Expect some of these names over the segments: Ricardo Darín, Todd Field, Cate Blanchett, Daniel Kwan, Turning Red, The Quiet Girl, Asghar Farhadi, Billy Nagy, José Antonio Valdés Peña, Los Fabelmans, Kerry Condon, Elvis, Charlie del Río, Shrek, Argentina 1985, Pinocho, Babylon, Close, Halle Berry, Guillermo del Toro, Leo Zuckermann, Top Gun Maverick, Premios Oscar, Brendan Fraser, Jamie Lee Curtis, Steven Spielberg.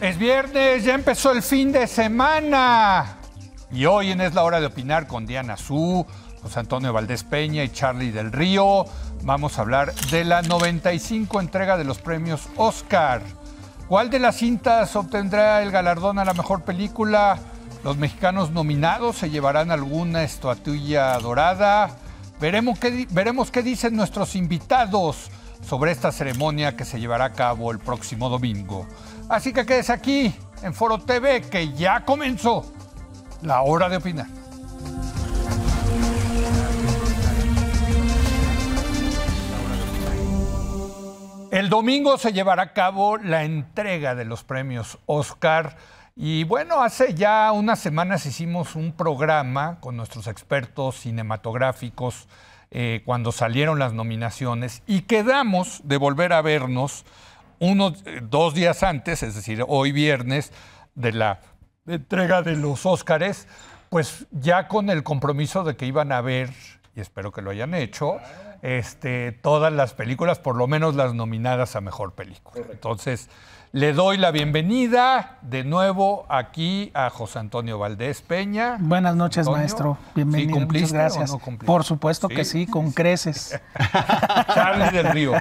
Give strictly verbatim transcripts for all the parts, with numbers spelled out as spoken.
Es viernes, ya empezó el fin de semana. Y hoy en Es la Hora de Opinar con Diana Su, José Antonio Valdés Peña y Charlie del Río vamos a hablar de la noventa y cinco entrega de los Premios Oscar. ¿Cuál de las cintas obtendrá el galardón a la mejor película? ¿Los mexicanos nominados se llevarán alguna estatuilla dorada? Veremos qué, veremos qué dicen nuestros invitados sobre esta ceremonia que se llevará a cabo el próximo domingo. Así que quédese aquí en Foro T V, que ya comenzó la hora de opinar. El domingo se llevará a cabo la entrega de los Premios Oscar. Y bueno, hace ya unas semanas hicimos un programa con nuestros expertos cinematográficos eh, cuando salieron las nominaciones y quedamos de volver a vernos unos dos días antes, es decir, hoy viernes, de la entrega de los Óscares, pues ya con el compromiso de que iban a ver, y espero que lo hayan hecho, este, todas las películas, por lo menos las nominadas a mejor película. Correcto. Entonces, le doy la bienvenida de nuevo aquí a José Antonio Valdés Peña. Buenas noches, Antonio. Maestro. Bienvenido. ¿Sí cumpliste? Muchas gracias. ¿O no cumpliste? Por supuesto ¿Sí? que sí, con creces. Charlie del Río.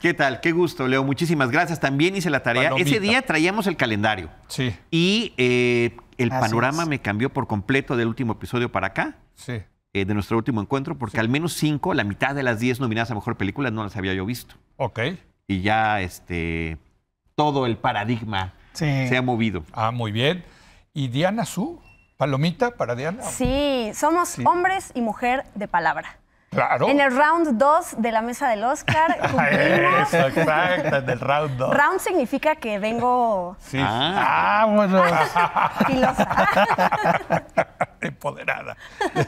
¿Qué tal? Qué gusto, Leo. Muchísimas gracias. También hice la tarea. Palomita. Ese día traíamos el calendario. Sí. Y eh, el Así panorama es. me cambió por completo del último episodio para acá. Sí. Eh, de nuestro último encuentro, porque sí. al menos cinco, la mitad de las diez nominadas a mejor película no las había yo visto. Ok. Y ya este... todo el paradigma sí. se ha movido. Ah, muy bien. ¿Y Diana Su? ¿Palomita para Diana? Sí, somos sí. hombres y mujer de palabra. Claro. En el round dos de la mesa del Oscar cumplimos... Exacto, en el round dos. Round significa que vengo... Sí. Ah, bueno. Filosa. Empoderada.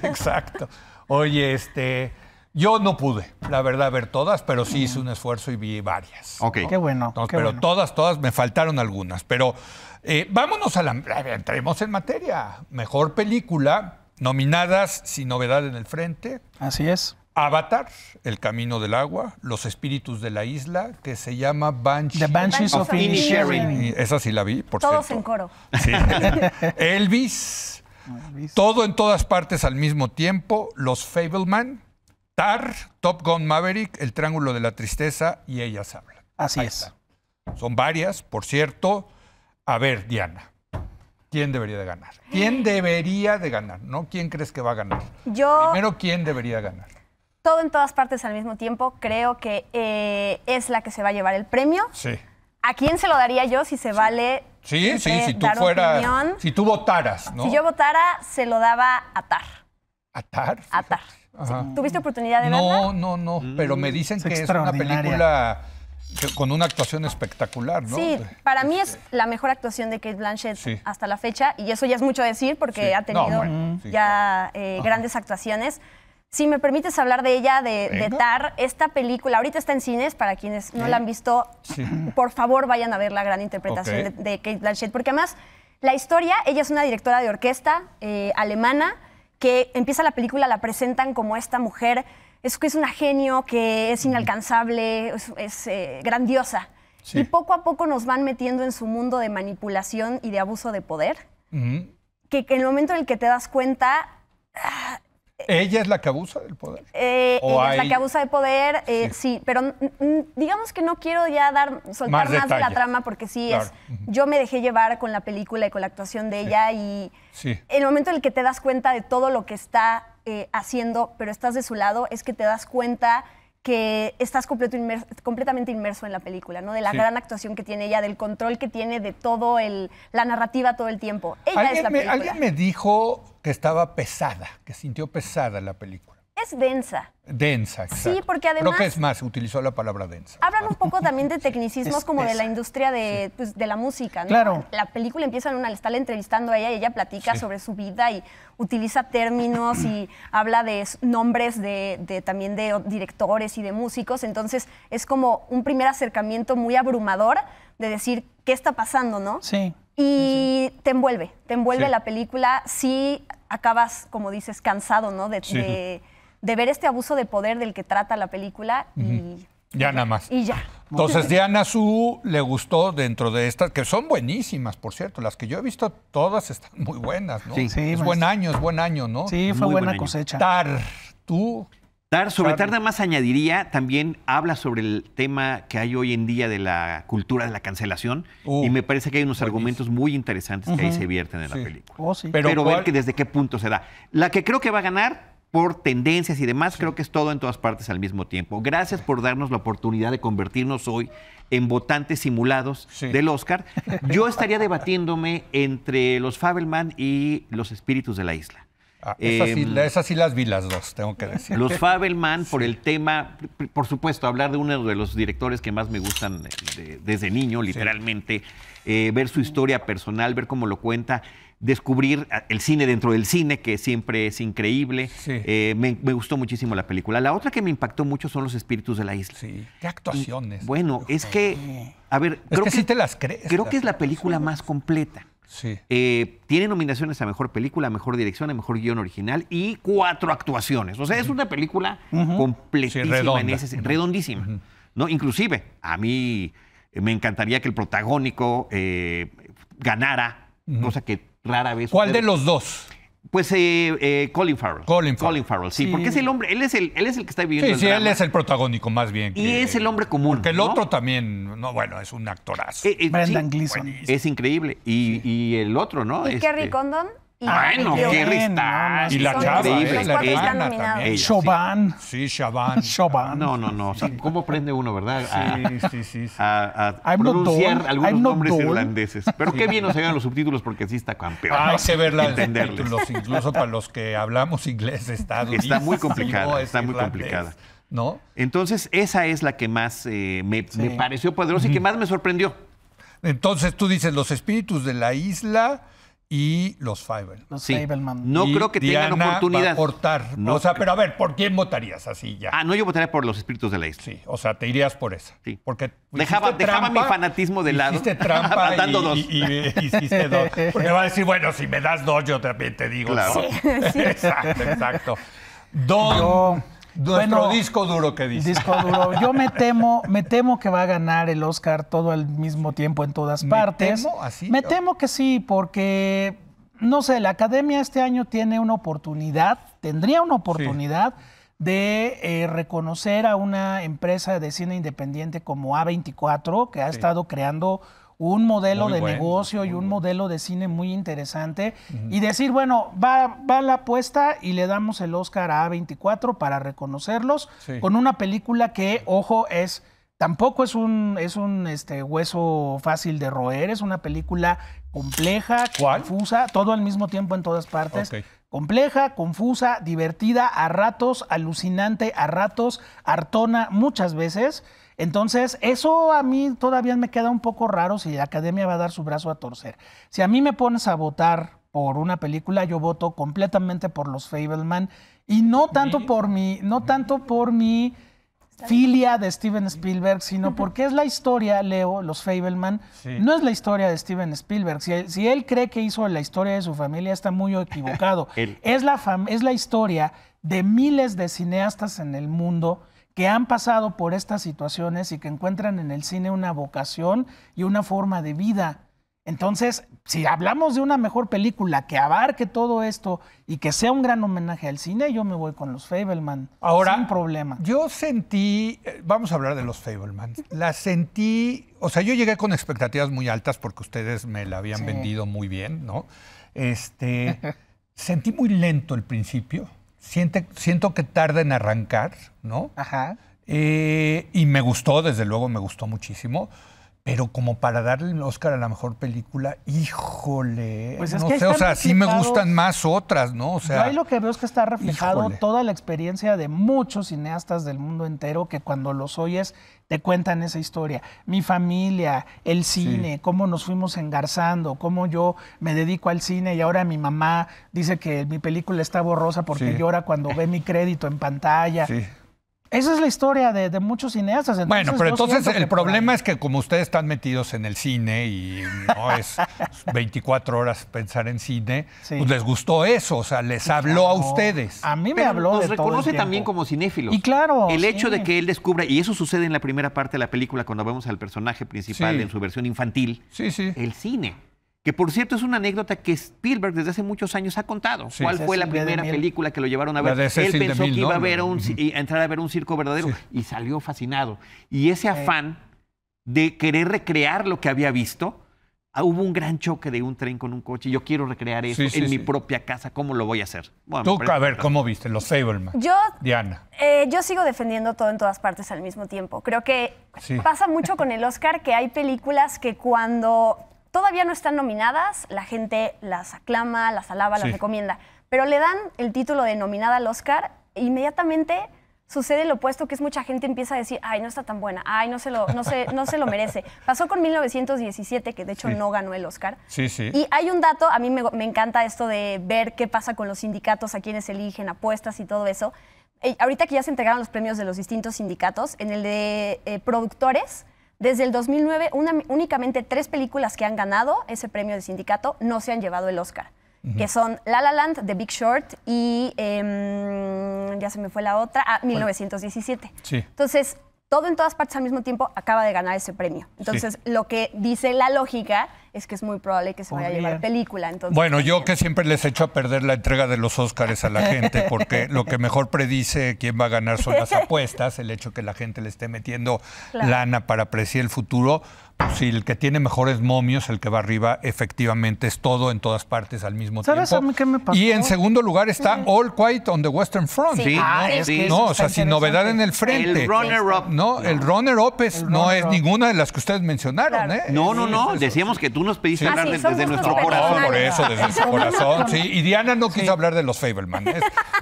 Exacto. Oye, este... yo no pude, la verdad, ver todas, pero sí hice un esfuerzo y vi varias. Ok. ¿no? Qué bueno. Entonces, qué pero bueno. todas, todas, me faltaron algunas. Pero eh, vámonos a la... entremos en materia. Mejor película, nominadas Sin Novedad en el Frente. Así es. Avatar, El Camino del Agua, Los Espíritus de la Isla, que se llama Banshee. The Banshees of Inisherin. Esa sí la vi, por cierto. Todos en coro. Sí. Elvis, Elvis, Todo en Todas Partes al Mismo Tiempo, Los Fabelmans, Tar, Top Gun Maverick, El Triángulo de la Tristeza y Ellas Hablan. Así Ahí es. Está. Son varias, por cierto. A ver, Diana, ¿quién debería de ganar? ¿Quién debería de ganar? ¿No? ¿Quién crees que va a ganar? Yo... Primero, ¿quién debería de ganar? Todo en Todas Partes al Mismo Tiempo. Creo que eh, es la que se va a llevar el premio. Sí. ¿A quién se lo daría yo si se sí. vale? Sí, sí, si tú fueras... Si tú votaras, ¿no? Si yo votara, se lo daba a Tar. ¿A Tar? A Tar. Sí. ¿Tuviste oportunidad de verla? No, no, no, mm. pero me dicen es que es una película que, con una actuación espectacular, ¿no? Sí, para mí es la mejor actuación de Cate Blanchett sí. hasta la fecha, y eso ya es mucho decir porque sí. ha tenido no, bueno, sí, ya claro. eh, grandes actuaciones. Si me permites hablar de ella, de, de Tar, esta película, ahorita está en cines, para quienes no sí. la han visto, sí. por favor vayan a ver la gran interpretación okay. de, de Cate Blanchett, porque además la historia, ella es una directora de orquesta eh, alemana, que empieza la película, la presentan como esta mujer, es que es una genio, que es inalcanzable, es, es eh, grandiosa. Sí. Y poco a poco nos van metiendo en su mundo de manipulación y de abuso de poder, uh-huh. que, que en el momento en el que te das cuenta... Ah, ¿Ella es la que abusa del poder? Eh, ella hay... es la que abusa de poder, eh, sí. sí, pero digamos que no quiero ya dar soltar más, más de la trama porque sí, claro. es, uh-huh. yo me dejé llevar con la película y con la actuación de sí. ella y sí. el momento en el que te das cuenta de todo lo que está eh, haciendo, pero estás de su lado, es que te das cuenta que estás completo inmerso, completamente inmerso en la película, ¿no? De la sí. gran actuación que tiene ella, del control que tiene de todo el la narrativa todo el tiempo. Ella es la me, película. Alguien me dijo que estaba pesada, que sintió pesada la película. Es densa. Densa, exacto. Sí, porque además... Creo que es más, utilizó la palabra densa. Hablan un poco también de tecnicismos sí, como densa. de la industria de, sí. pues, de la música, ¿no? Claro. La película empieza en una... Le está entrevistando a ella y ella platica sí. sobre su vida y utiliza términos y habla de nombres de, de también de directores y de músicos. Entonces, es como un primer acercamiento muy abrumador de decir qué está pasando, ¿no? Sí. Y sí. te envuelve. Te envuelve sí. la película. Sí acabas, como dices, cansado, ¿no? De... Sí. de de ver este abuso de poder del que trata la película y... Ya nada más. Y ya. Entonces, Diana Su le gustó dentro de estas, que son buenísimas, por cierto. Las que yo he visto, todas están muy buenas, ¿no? Sí, sí. Es pues, buen año, es buen año, ¿no? Sí, fue muy buena buen cosecha. Tar, tú... Tar, sobre Tar, nada más añadiría, también habla sobre el tema que hay hoy en día de la cultura de la cancelación, uh, y me parece que hay unos buenísimo. argumentos muy interesantes que uh-huh. ahí se vierten en sí. la película. Oh, sí. Pero, Pero ver que desde qué punto se da. La que creo que va a ganar, por tendencias y demás, sí. creo que es todo en todas partes al mismo tiempo. Gracias por darnos la oportunidad de convertirnos hoy en votantes simulados sí. del Oscar. Yo estaría debatiéndome entre Los Fabelmans y Los Espíritus de la Isla. Ah, esas, eh, sí, esas sí las vi las dos, tengo que decir. Los Fabelmans, sí. por el tema, por supuesto, hablar de uno de los directores que más me gustan de, de, desde niño, literalmente, sí. eh, ver su historia personal, ver cómo lo cuenta, descubrir el cine dentro del cine, que siempre es increíble. Sí. Eh, me, me gustó muchísimo la película. La otra que me impactó mucho son Los Espíritus de la Isla. Sí. ¿Qué actuaciones? Y, bueno, Dios es que, a ver, es creo que, que sí te las crees. Creo que es la película más completa. Sí. Eh, tiene nominaciones a Mejor Película, a Mejor Dirección, a Mejor Guión Original y cuatro actuaciones. O sea, es una película uh-huh. completísima, sí, redonda. En ese, redondísima. Uh-huh. ¿No? Inclusive, a mí me encantaría que el protagónico eh, ganara, uh-huh. cosa que rara vez... ¿Cuál de los dos? Pues eh, eh, Colin Farrell. Colin Farrell. Colin Farrell, sí, sí, porque es el hombre, él es el, él es el que está viviendo. Sí, el sí, drama. Él es el protagónico más bien. Que, y es el hombre común. Porque el ¿no? otro también, no, bueno, es un actorazo. Eh, eh, Brendan sí, Gleeson. Buenísimo. Es increíble. Y, sí. y el otro, ¿no? ¿Y este... Kerry Condon? Bueno, Kerry está. Y la chava, eh, la hermana también. Chauvin. Sí, Chauvin. Chauvin. No, no, no. Sí. ¿Cómo aprende uno, verdad? A, sí, sí, sí, sí. A, a pronunciar algunos nombres irlandeses. Pero sí. qué bien nos llegan los subtítulos porque sí está campeón. Ah, hay que ver los subtítulos, incluso para los que hablamos inglés está durísimo. Está muy complicada, está irlandés. muy complicada. ¿No? Entonces, esa es la que más eh, me, sí. me pareció poderosa mm. y que más me sorprendió. Entonces, tú dices, Los Espíritus de la Isla... Y Los Fabelmans. Los sí. Fabelmans. No y creo que Diana tengan oportunidad. Cortar. No, o sea, pero a ver, ¿por quién votarías así ya? Ah, no, yo votaría por Los Espíritus de la Isla. Sí, o sea, te irías por esa. Sí. Porque dejaba, dejaba trampa, mi fanatismo de lado. Hiciste trampa dando dos. Y, y, y hiciste dos. Porque va a decir, bueno, si me das dos, yo también te digo. Claro. Sí, sí. Exacto, exacto. Don, yo, nuestro bueno, disco duro que dice. Disco duro. Yo me temo, me temo que va a ganar el Oscar todo al mismo tiempo en todas partes. ¿Me temo así? Me temo que sí, porque, no sé, la Academia este año tiene una oportunidad, tendría una oportunidad sí. de eh, reconocer a una empresa de cine independiente como A veinticuatro, que ha sí. estado creando un modelo muy de bueno, negocio y un bueno. modelo de cine muy interesante uh-huh. y decir, bueno, va, va la apuesta y le damos el Oscar a A veinticuatro para reconocerlos sí. con una película que, ojo, es tampoco es un, es un este, hueso fácil de roer, es una película compleja, ¿cuál? Confusa, todo al mismo tiempo en todas partes. Okay. Compleja, confusa, divertida, a ratos, alucinante, a ratos, hartona muchas veces. Entonces, eso a mí todavía me queda un poco raro si la Academia va a dar su brazo a torcer. Si a mí me pones a votar por una película, yo voto completamente por Los Fabelmans y no tanto ¿Sí? por mi, no tanto por mi filia de Steven Spielberg, sino porque es la historia, Leo, Los Fabelmans, sí. no es la historia de Steven Spielberg. Si él, si él cree que hizo la historia de su familia, está muy equivocado. él. Es la fam- es la historia de miles de cineastas en el mundo que han pasado por estas situaciones y que encuentran en el cine una vocación y una forma de vida. Entonces, si hablamos de una mejor película que abarque todo esto y que sea un gran homenaje al cine, yo me voy con Los Fabelmans, ahora, sin problema. Yo sentí, vamos a hablar de Los Fabelmans, la sentí, o sea, yo llegué con expectativas muy altas porque ustedes me la habían sí. vendido muy bien, ¿no? Este, sentí muy lento el principio. Siente, siento que tarda en arrancar, ¿no? Ajá. Eh, y me gustó, desde luego me gustó muchísimo, pero como para darle el Oscar a la mejor película, híjole. Pues es no que sé, o sea, sí me gustan más otras, ¿no? O sea, yo ahí lo que veo es que está reflejado híjole. toda la experiencia de muchos cineastas del mundo entero que cuando los oyes te cuentan esa historia. Mi familia, el cine, sí. cómo nos fuimos engarzando, cómo yo me dedico al cine y ahora mi mamá dice que mi película está borrosa porque sí. llora cuando ve mi crédito en pantalla. Sí. Esa es la historia de, de muchos cineastas. Entonces, bueno, pero entonces el problema es que como ustedes están metidos en el cine y no es veinticuatro horas pensar en cine, sí. pues les gustó eso, o sea, les habló claro. a ustedes. A mí me pero habló nos de reconoce todo el también como cinéfilos. Y claro. El sí. hecho de que él descubra, y eso sucede en la primera parte de la película cuando vemos al personaje principal sí. en su versión infantil, sí, sí. el cine. Que, por cierto, es una anécdota que Spielberg desde hace muchos años ha contado. Sí. ¿Cuál fue la primera película que lo llevaron a ver? Él pensó que iba a, ver un, a entrar a ver un circo verdadero sí. y salió fascinado. Y ese afán de querer recrear lo que había visto, ah, hubo un gran choque de un tren con un coche. Yo quiero recrear eso sí, sí, en sí. mi propia casa. ¿Cómo lo voy a hacer? Bueno, tú, a ver, ¿cómo viste? Los Fabelmans. Yo, Diana. Eh, yo sigo defendiendo todo en todas partes al mismo tiempo. Creo que sí. pasa mucho con el Oscar que hay películas que cuando... todavía no están nominadas, la gente las aclama, las alaba, sí. las recomienda, pero le dan el título de nominada al Oscar e inmediatamente sucede lo opuesto, que es mucha gente empieza a decir, ay, no está tan buena, ay, no se lo, no se, no se lo merece. Pasó con mil novecientos diecisiete, que de hecho sí. no ganó el Oscar. Sí, sí. Y hay un dato, a mí me, me encanta esto de ver qué pasa con los sindicatos, a quienes eligen, apuestas y todo eso. Eh, ahorita que ya se entregaron los premios de los distintos sindicatos, en el de eh, productores... Desde el dos mil nueve, una, únicamente tres películas que han ganado ese premio de sindicato no se han llevado el Oscar, uh-huh. que son La La Land, The Big Short y, eh, ya se me fue la otra, ah, mil novecientos diecisiete. Sí. Entonces, todo en todas partes al mismo tiempo acaba de ganar ese premio. Entonces, sí. lo que dice la lógica es que es muy probable que se vaya oh, a llevar película. Entonces, bueno, yo bien. que siempre les echo a perder la entrega de los Óscares a la gente, porque lo que mejor predice quién va a ganar son las apuestas, el hecho que la gente le esté metiendo claro. lana para predecir el futuro. Pues, si el que tiene mejores momios, el que va arriba, efectivamente es todo en todas partes al mismo ¿Sabes tiempo. ¿Sabes a mí qué me pasó? Y en segundo lugar está mm. All Quiet on the Western Front. Sí, ¿no? Ah, es que no, o sea, sin novedad en el frente. El runner-up. No, el runner-up runner no es ninguna de las que ustedes mencionaron. Claro. ¿eh? No, no, no, decíamos que tú nos pediste sí. hablar ah, sí, desde, desde nuestro corazón. No, por eso, desde nuestro corazón. Sí. Y Diana no quiso sí. hablar de los Fabelmans.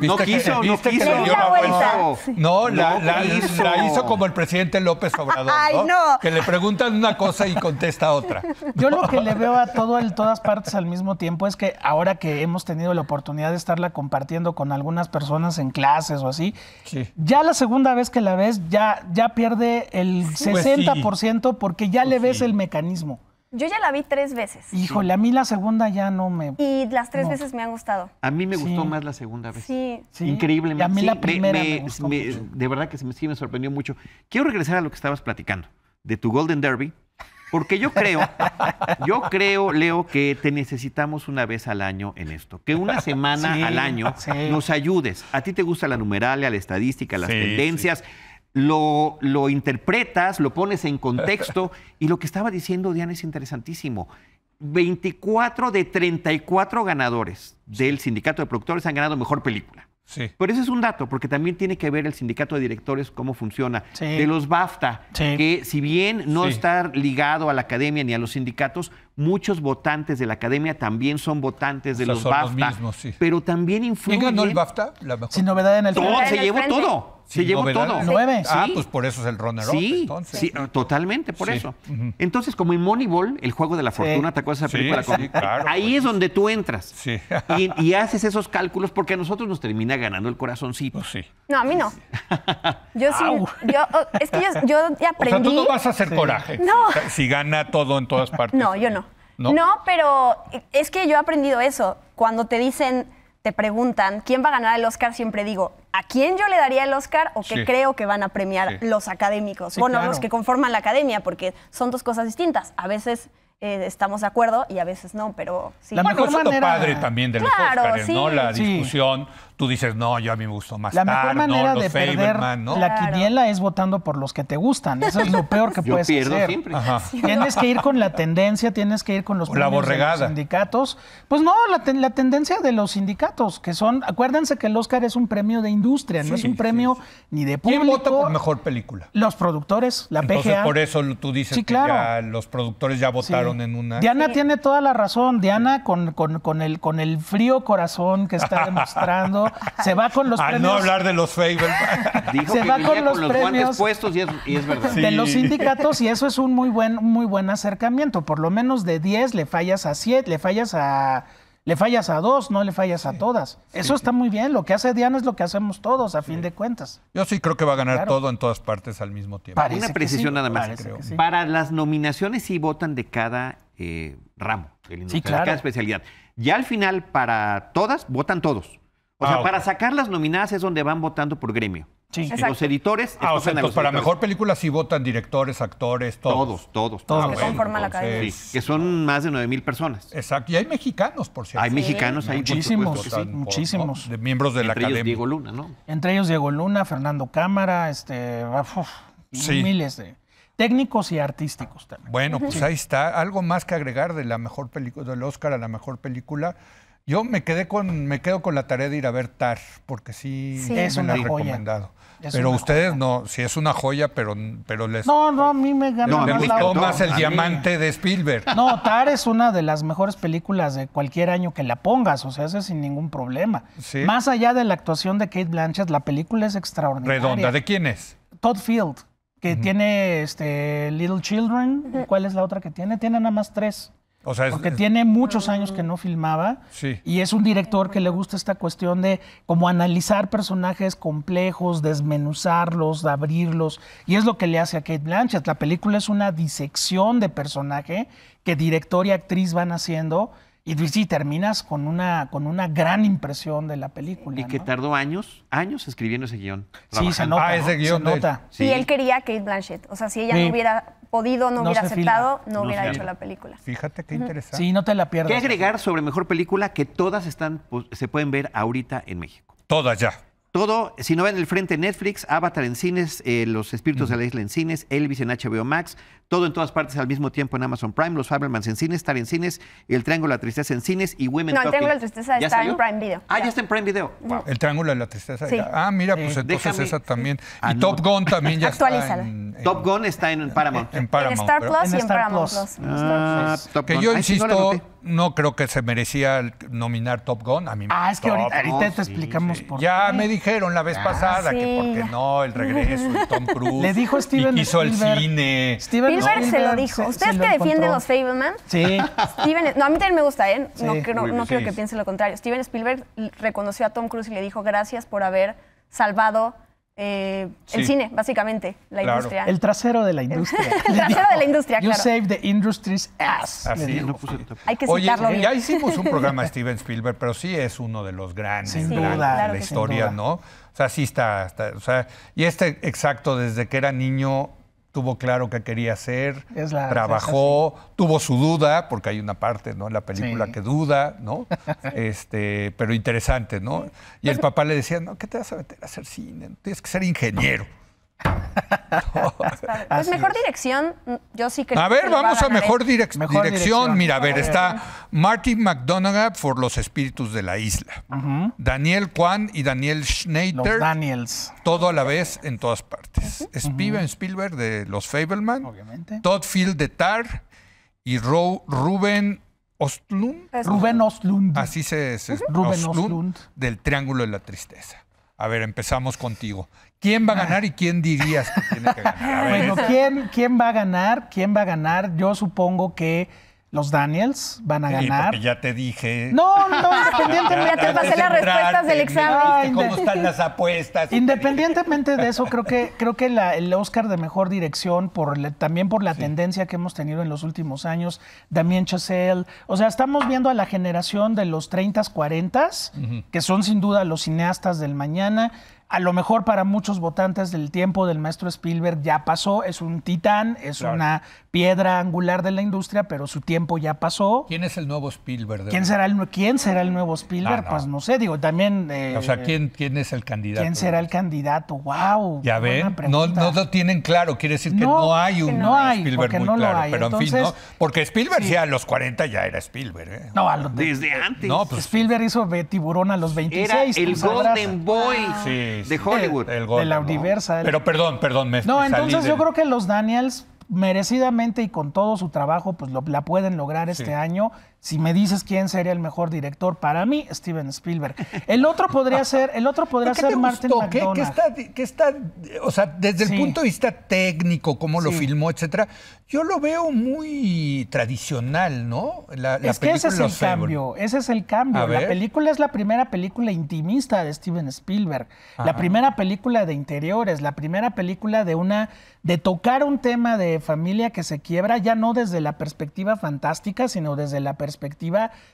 No quiso, que, no quiso. Que dio la no, no la, la, hizo. la hizo como el presidente López Obrador. Ay, ¿no? No. Que le preguntan una cosa y contesta otra. Yo no. lo que le veo a todo el todas partes al mismo tiempo es que ahora que hemos tenido la oportunidad de estarla compartiendo con algunas personas en clases o así, sí. ya la segunda vez que la ves, ya, ya pierde el pues sesenta por ciento sí. porque ya pues le ves sí. el mecanismo. Yo ya la vi tres veces. Híjole, a mí la segunda ya no me... Y las tres no. veces me han gustado. A mí me gustó sí. más la segunda vez. Sí. sí. Increíblemente. Y a mí sí, la primera me, me, me gustó me, mucho. De verdad que sí me, sí me sorprendió mucho. Quiero regresar a lo que estabas platicando, de tu Golden Derby, porque yo creo, yo creo, Leo, que te necesitamos una vez al año en esto. Que una semana sí, al año sí. nos ayudes. A ti te gusta la numeralia, la estadística, las sí, tendencias... Sí. Lo, lo interpretas, lo pones en contexto y lo que estaba diciendo Diana es interesantísimo. veinticuatro de treinta y cuatro ganadores del sindicato de productores han ganado mejor película. Sí. Pero ese es un dato, porque también tiene que ver el sindicato de directores, cómo funciona. Sí. De los BAFTA, sí. que si bien no sí. está ligado a la academia ni a los sindicatos, muchos votantes de la academia también son votantes de o sea, los BAFTA. Los mismos, sí. Pero también influyen... ¿Quién ganó el BAFTA? La mejor. Sin novedad en el... Todo, se llevó todo. Se llevó todo. ¿Nueve? Ah, pues por eso es el runner-up. Sí, entonces. sí, totalmente, por sí. eso. Uh-huh. Entonces, como en Moneyball, el juego de la fortuna, sí. ¿te acuerdas de esa película? Sí, sí, claro, ahí pues. es donde tú entras. Sí. Y, y haces esos cálculos porque a nosotros nos termina ganando el corazoncito. Pues sí. No, a mí no. Yo sí. Yo, es que yo, yo ya aprendí. O sea, tú no vas a hacer sí. coraje. No. Si, si gana todo en todas partes. No, yo no. no. No, pero es que yo he aprendido eso. Cuando te dicen... te preguntan quién va a ganar el Oscar, siempre digo, ¿a quién yo le daría el Oscar o qué sí. creo que van a premiar sí. los académicos? Sí, bueno, claro. los que conforman la academia, porque son dos cosas distintas. A veces eh, estamos de acuerdo y a veces no, pero... Sí. La mejor manera... es lo padre también de los claro, Oscars, sí. ¿no? La sí. discusión, tú dices, no, yo a mí me gustó más La mejor Tar, manera no, de perder man, ¿no? la claro. quiniela es votando por los que te gustan. Eso es lo peor que yo puedes pierdo hacer. Siempre. Sí, tienes no. que ir con la tendencia, tienes que ir con los, la de los sindicatos. Pues no, la, ten, la tendencia de los sindicatos, que son... Acuérdense que el Oscar es un premio de industria, sí, no es un premio sí, sí. ni de público. ¿Quién vota por mejor película? Los productores, la Entonces, P G A. Por eso tú dices sí, claro. que ya los productores ya votaron sí. en una... Diana sí. tiene toda la razón. Diana, con, con, con, el, con el frío corazón que está demostrando, se va con los a premios. A no hablar de los Fabelmans. Dijo se que va con los, con los premios puestos y es, y es verdad. Sí. De los sindicatos, y eso es un muy buen, muy buen acercamiento. Por lo menos de diez le fallas a siete, le fallas a Le fallas a dos, no le fallas a todas. Sí, Eso sí, está sí. muy bien. Lo que hace Diana es lo que hacemos todos, a sí. fin de cuentas. Yo sí creo que va a ganar claro. todo en todas partes al mismo tiempo. Parece Una precisión sí. nada más. Creo. Sí. Para las nominaciones sí votan de cada eh, ramo, el sí, claro. de cada especialidad. Ya al final, para todas, votan todos. O ah, sea, okay. para sacar las nominadas es donde van votando por gremio. Sí. En los editores... Ah, o sea, entonces, para editores. Mejor película sí votan directores, actores, todos. Todos, todos. Todos ah, que bueno, conforman entonces... la academia. Sí, que son más de nueve mil personas. Exacto. Y hay mexicanos, por cierto. Hay sí. mexicanos ahí. Muchísimos, sí, muchísimos. Por, ¿no? de miembros de Entre la academia. Ellos Diego Luna, ¿no? Entre ellos Diego Luna, Fernando Cámara, este... Uf, sí. miles de... Técnicos y artísticos también. Bueno, pues sí. ahí está. Algo más que agregar de la mejor película, del Oscar a la mejor película... Yo me quedé con, me quedo con la tarea de ir a ver Tar, porque sí, sí. es una recomendado. Es pero una ustedes joya. no, sí es una joya, pero, pero les... No, no, a mí me ganó no, la otra. más el diamante de Spielberg. No, Tar es una de las mejores películas de cualquier año que la pongas, o sea, ese sin ningún problema. ¿Sí? Más allá de la actuación de Cate Blanchett, la película es extraordinaria. Redonda, ¿de quién es? Todd Field, que uh-huh. tiene este, Little Children, uh-huh. ¿cuál es la otra que tiene? Tiene nada más tres. O sea, porque es, tiene muchos años que no filmaba sí. y es un director que le gusta esta cuestión de como analizar personajes complejos, desmenuzarlos, abrirlos, y es lo que le hace a Cate Blanchett. La película es una disección de personaje que director y actriz van haciendo y sí, terminas con una, con una gran impresión de la película. Y ¿no? que tardó años, años escribiendo ese guión. Sí, se nota. Ah, ese guión se nota. Sí. Y él quería a Cate Blanchett, o sea, si ella sí. no hubiera... podido, no, no hubiera aceptado, no, no hubiera hecho la película. Fíjate qué uh-huh. interesante. Sí, no te la pierdas. ¿Qué agregar sobre mejor película? Que todas están, pues, se pueden ver ahorita en México. Todas ya. Todo, si no ven el frente Netflix, Avatar en cines, eh, Los Espíritus uh-huh. de la Isla en cines, Elvis en H B O Max, todo en todas partes al mismo tiempo en Amazon Prime, Los Fabelmans en cines, Tar en cines, El Triángulo de la Tristeza en cines y Women No, Talking. El Triángulo de la Tristeza está salió? en Prime Video. Ah, ya, ya está en Prime Video. Uh-huh. Wow. El Triángulo de la Tristeza. Sí. Ah, mira, pues eh, entonces déjame, esa también. Y no. Top Gun también ya está en, en, Top Gun está en Paramount. En, en Paramount. En Star Plus en y en Star Paramount Plus. Plus. Ah, Top que Gun. yo Ay, insisto... Si no No creo que se merecía nominar Top Gun. A mí me ah, es que ahorita, ahorita te explicamos sí, sí. por qué. Ya me dijeron la vez ah, pasada sí. que porque no, el regreso de Tom Cruise. Le dijo Steven y quiso Spielberg. el cine. Steven Spielberg no, se lo dijo. ¿Ustedes que defienden los Fabelmans? Sí. Steven, no, a mí también me gusta, ¿eh? Sí. No, creo, no sí. creo que piense lo contrario. Steven Spielberg reconoció a Tom Cruise y le dijo gracias por haber salvado... Eh, sí. el cine, básicamente, la claro. industria. El trasero de la industria. el trasero digo, de la industria, claro. You save the industry's ass. Así no puse... Hay que Oye, citarlo bien. Ya hicimos un programa de Steven Spielberg, pero sí es uno de los grandes, sí, grandes duda, claro de la historia, ¿no? O sea, sí está, está... O sea, y este, exacto, desde que era niño... Tuvo claro qué quería hacer, la, trabajó, sí. tuvo su duda, porque hay una parte, ¿no? En la película sí. que duda, ¿no? Este, pero interesante, ¿no? Y el papá le decía, no, ¿qué te vas a meter a hacer cine? Tienes que ser ingeniero. No. Pues mejor dirección, yo sí creo. A ver, que vamos a, a mejor, direc mejor dirección. dirección. Mira, a ver, está Martin McDonagh por Los Espíritus de la Isla. Uh-huh. Daniel Kwan y Daniel Schneider. Los Daniels. Todo a la vez en todas partes. Uh-huh. Steven Spielberg de Los Fabelmans. Obviamente. Todd Field de Tar. Y Ro Ruben Östlund. Ruben Östlund. Así se dice. Uh-huh. Ruben Östlund. Del Triángulo de la Tristeza. A ver, empezamos contigo. ¿Quién va a ganar y quién dirías que tiene que ganar? Bueno, ¿quién, ¿quién va a ganar? ¿Quién va a ganar? Yo supongo que los Daniels van a sí, ganar. Ya te dije. No, no, independientemente. Ya te pasé las respuestas del examen. ¿Cómo están las apuestas? Independientemente de eso, creo que, creo que la, el Oscar de Mejor Dirección, por también por la sí. tendencia que hemos tenido en los últimos años, Damien Chazelle. O sea, estamos viendo a la generación de los treintas, cuarentas, uh-huh. que son sin duda los cineastas del mañana. A lo mejor para muchos votantes del tiempo del maestro Spielberg ya pasó, es un titán, es claro. una piedra angular de la industria, pero su tiempo ya pasó. ¿Quién es el nuevo Spielberg? ¿Quién será el, ¿quién será el nuevo Spielberg? No, no. Pues no sé, digo, también... Eh, o sea, ¿quién, ¿quién es el candidato? ¿Quién será el candidato? ¡Wow! Ya ven, no, no lo tienen claro, quiere decir que no, no hay un no hay, Spielberg muy no claro, hay. pero Entonces, en fin, ¿no? Porque Spielberg sí. ya a los cuarenta ya era Spielberg. ¿eh? No, a los, desde antes. No, pues, Spielberg hizo Tiburón a los veintiséis. Era el Golden Boy. Ah. Sí. de Hollywood. El, el Golden, de la ¿no? universa. El... Pero perdón, perdón. Me, no, me entonces yo de... creo que los Daniels merecidamente y con todo su trabajo, pues lo, la pueden lograr este sí. año. Si me dices quién sería el mejor director, para mí, Steven Spielberg. El otro podría ser, el otro podría ser Martin McDonagh. ¿Qué está, qué está, o sea, desde el sí. punto de vista técnico, cómo sí. lo filmó, etcétera? Yo lo veo muy tradicional, ¿no? La, la es que ese es el cambio, ese es el cambio. La película es la primera película intimista de Steven Spielberg, ajá. la primera película de interiores, la primera película de una, de tocar un tema de familia que se quiebra, ya no desde la perspectiva fantástica, sino desde la perspectiva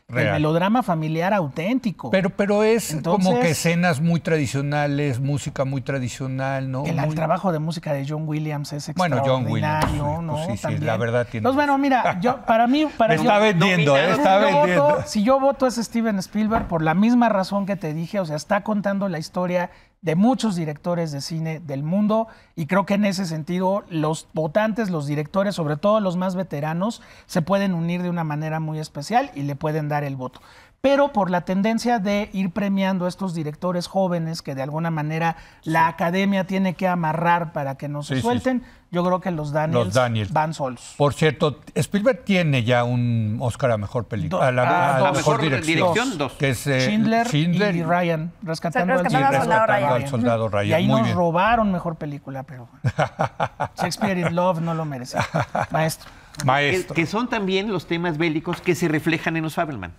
del melodrama familiar auténtico. Pero, pero es Entonces, como que escenas muy tradicionales, música muy tradicional, ¿no? El, muy... el trabajo de música de John Williams es extraordinario, bueno, John Williams, ¿no? Pues sí, Sí, la verdad tiene. Entonces, bueno, mira, yo para mí... Para me está yo, vendiendo, no, mira, está yo vendiendo. Voto, si yo voto es Steven Spielberg por la misma razón que te dije, o sea, está contando la historia de muchos directores de cine del mundo y creo que en ese sentido los votantes, los directores, sobre todo los más veteranos, se pueden unir de una manera muy especial y le pueden dar el voto. Pero por la tendencia de ir premiando a estos directores jóvenes que de alguna manera sí. la academia tiene que amarrar para que no se sí, suelten, sí. yo creo que los Daniels, los Daniels van solos. Por cierto, Spielberg tiene ya un Oscar a Mejor Película, a la, ah, a la mejor, mejor dirección, dirección dos. Que es eh, Schindler, Schindler y Ryan, Rescatando, o sea, rescatando, al, y rescatando al, Soldado al Soldado Ryan. Y ahí Muy nos bien. robaron Mejor Película, pero Shakespeare in Love no lo merece. Maestro. Maestro. Que, que son también los temas bélicos que se reflejan en Los Fabelmans.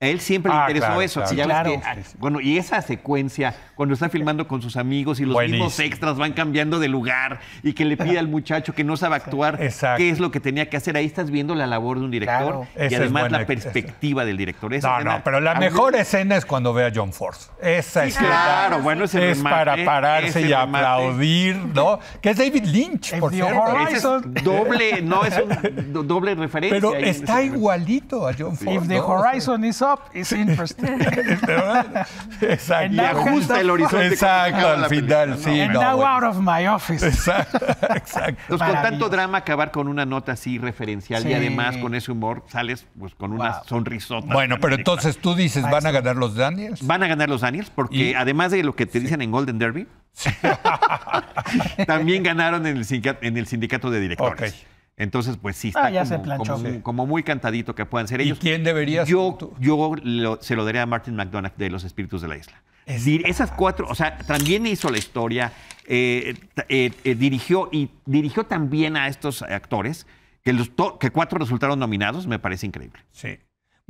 A él siempre ah, le interesó claro, eso. Claro, si ya claro. ves que, bueno, y esa secuencia, cuando está filmando con sus amigos y los Buenísimo. mismos extras van cambiando de lugar y que le pide al muchacho que no sabe actuar Exacto. qué es lo que tenía que hacer. Ahí estás viendo la labor de un director claro. y esa además buena, la perspectiva esa. del director. Esa no, escena, no, pero la mejor yo... escena es cuando ve a John Ford. Esa sí, es Claro, la... bueno, ese es remate, para pararse y remate. aplaudir, ¿no? Que es David Lynch, es por cierto. Es doble, no, es un doble referencia. Pero ahí está igualito a John Ford. If ¿no? the horizon is es interesante. Exacto. Y ajusta el horizonte. Exacto, al final. Película, sí, and no, now bueno. out of my office. Exacto, exacto. Entonces, con tanto drama, acabar con una nota así referencial sí. y además con ese humor sales pues, con wow. una sonrisota. Bueno, pero directa. entonces tú dices, ¿van a ganar los Daniels? Van a ganar los Daniels porque y... además de lo que te dicen sí. en Golden Derby, sí. también ganaron en el, en el sindicato de directores. Okay. Entonces, pues sí, está ah, ya como, se planchó, como, sí. como muy cantadito que puedan ser ellos. ¿Y quién debería ser? Yo, yo lo, se lo daría a Martin McDonagh de Los Espíritus de la Isla. Es decir, esas cuatro, o sea, también hizo la historia, eh, eh, eh, dirigió y dirigió también a estos actores, que, los to, que cuatro resultaron nominados, me parece increíble. Sí.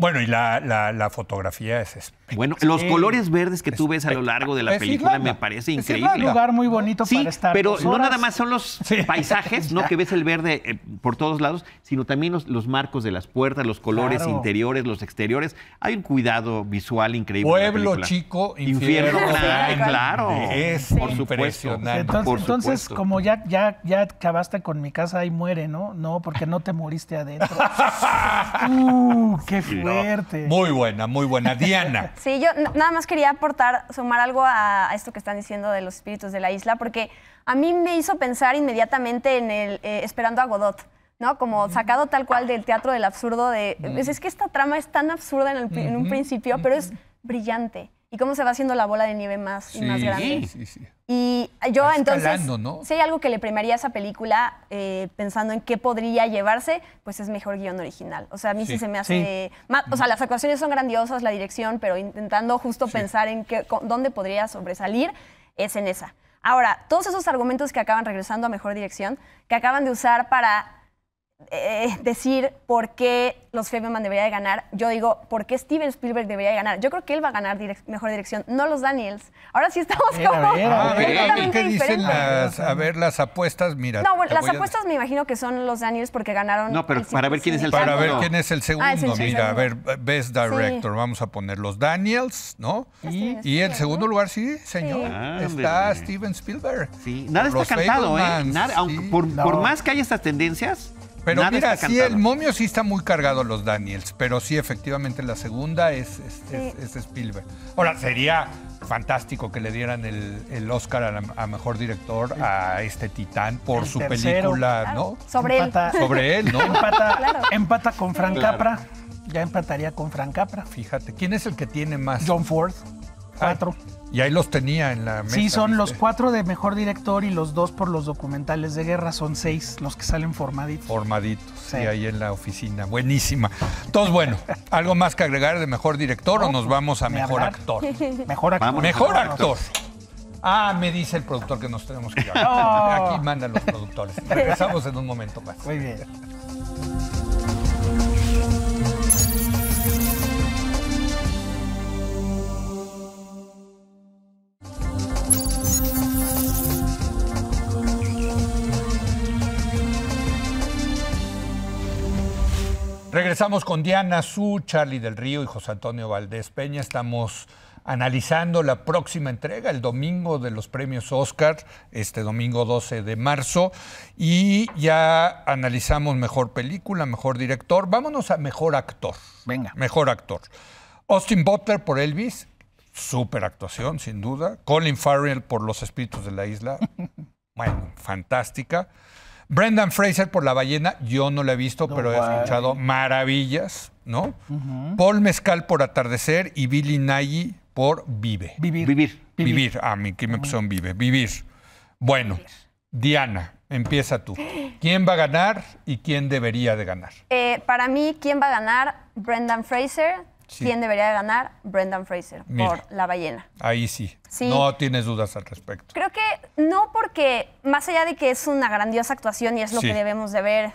Bueno, y la, la, la fotografía es espectacular. Bueno, los sí. colores verdes que tú ves a lo largo de la es película Irlanda. me parece increíble. Es un lugar muy bonito sí, para estar. Pero no nada más son los sí. paisajes, ¿no? que ves el verde eh, por todos lados, sino también los, los marcos de las puertas, los colores claro. interiores, los exteriores. Hay un cuidado visual increíble. Pueblo chico, infierno. infierno gran, claro. Es sí. por supuesto. Entonces, por entonces supuesto. como ya, ya, ya acabaste con mi casa y muere, ¿no? No, porque no te moriste adentro. ¡Uh, qué frío! No, muy buena, muy buena. Diana. Sí, yo nada más quería aportar, sumar algo a esto que están diciendo de Los Espíritus de la Isla, porque a mí me hizo pensar inmediatamente en el eh, Esperando a Godot, ¿no? Como sacado tal cual del teatro del absurdo. De, pues es que esta trama es tan absurda en, el, en un principio, pero es brillante. Y cómo se va haciendo la bola de nieve más y sí, más grande. Sí, sí. Y yo Vas entonces, ¿no? si hay algo que le premiaría a esa película, eh, pensando en qué podría llevarse, pues es mejor guión original. O sea, a mí sí, sí se me hace... Sí. Más, o sea, las actuaciones son grandiosas, la dirección, pero intentando justo sí. pensar en qué, dónde podría sobresalir, es en esa. Ahora, todos esos argumentos que acaban regresando a Mejor Dirección, que acaban de usar para... Eh, decir por qué Los Fabelmans debería de ganar, yo digo, ¿por qué Steven Spielberg debería de ganar? Yo creo que él va a ganar direc mejor dirección, no los Daniels. Ahora sí estamos como... A ver, a ver, a ver, ¿qué dicen las, a ver las apuestas? Mira, no, bueno, las apuestas a... me imagino que son los Daniels porque ganaron... No, pero para ver quién es el segundo. Para ver quién es el segundo, ah, es el mira, el segundo. A ver, Best Director, sí. vamos a poner los Daniels, ¿no? Sí. Y, y el segundo ¿no? lugar, sí, señor, sí. Ah, está hombre. Steven Spielberg. Sí. Nada los está cantado, ¿eh? Nada, aunque sí. por, no. por más que haya estas tendencias... Pero Nada mira, sí, el momio sí está muy cargado los Daniels, pero sí, efectivamente, la segunda es, es, sí. es, es Spielberg. Ahora, sería fantástico que le dieran el, el Oscar a, la, a Mejor Director sí. a este titán por el su tercero. película, claro. ¿no? Sobre empata, él. Sobre él, ¿no? Empata, claro. empata con Frank claro. Capra. Ya empataría con Frank Capra. Fíjate, ¿quién es el que tiene más? John Ford, cuatro. Ah. Y ahí los tenía en la mesa. Sí, son ¿viste? Los cuatro de mejor director y los dos por los documentales de guerra. Son seis los que salen formaditos. Formaditos, sí, sí, ahí en la oficina. Buenísima. Entonces, bueno, ¿algo más que agregar de mejor director no, o nos vamos a mejor hablar? Actor? Mejor actor. Vamos, mejor actor. Ah, me dice el productor que nos tenemos que ir. No. Aquí mandan los productores. Regresamos en un momento más. Muy bien. Regresamos con Diana Su, Charlie del Río y José Antonio Valdés Peña. Estamos analizando la próxima entrega, el domingo de los Premios Oscar, este domingo doce de marzo. Y ya analizamos mejor película, mejor director. Vámonos a mejor actor. Venga. Mejor actor. Austin Butler por Elvis, súper actuación, sin duda. Colin Farrell por Los Espíritus de la Isla, bueno, fantástica. Brendan Fraser por La Ballena, yo no la he visto, no, pero he escuchado maravillas, ¿no? Uh-huh. Paul Mescal por Atardecer y Billy Nagy por Vive. Vivir. Vivir. Vivir. Vivir. Ah, mi, ¿qué me pusieron Vive? Vivir. Bueno, Vivir. Diana, empieza tú. ¿Quién va a ganar y quién debería de ganar? Eh, para mí, ¿quién va a ganar? Brendan Fraser. Sí. ¿Quién debería de ganar? Brendan Fraser, mira, por La Ballena. Ahí sí. sí. No tienes dudas al respecto. Creo que no, porque más allá de que es una grandiosa actuación y es lo sí. que debemos de ver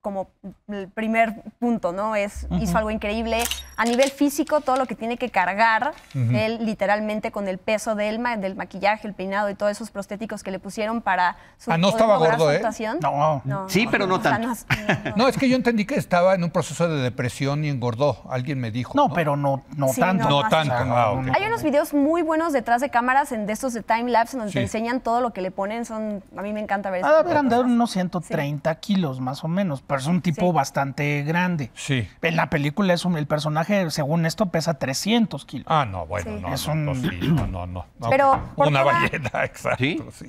como el primer punto, ¿no? Es, uh-huh. hizo algo increíble. A nivel físico, todo lo que tiene que cargar, uh-huh. él literalmente con el peso del, ma del maquillaje, el peinado y todos esos prostéticos que le pusieron para su, ah, no estaba gordo, ¿eh? Actuación. No. no. Sí, pero no, no tanto. O sea, no, no, no. no, es que yo entendí que estaba en un proceso de depresión y engordó. Alguien me dijo. No, ¿no? pero no, no sí, tanto. No, no tanto. Ah, ah, okay. Hay unos videos muy buenos detrás de cámaras, en, de estos de time lapse, donde sí. te enseñan todo lo que le ponen. Son, a mí me encanta ver eso. Haber andado unos ciento treinta sí. kilos más o menos. Pero es un tipo sí. bastante grande. Sí. En la película es un, el personaje, según esto, pesa trescientos kilos. Ah, no, bueno, sí. no, es un... no, sí, no, no, no. Pero okay. Una toda... ballena, exacto. ¿Sí? Sí.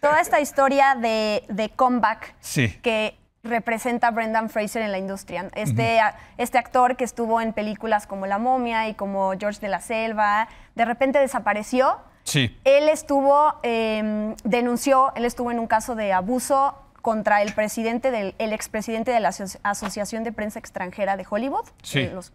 Toda esta historia de, de comeback sí. que representa a Brendan Fraser en la industria. Este, uh-huh. este actor que estuvo en películas como La Momia y como George de la Selva, de repente desapareció. Sí. Él estuvo, eh, denunció, él estuvo en un caso de abuso contra el presidente del el expresidente de la aso Asociación de Prensa Extranjera de Hollywood, sí. eh, los,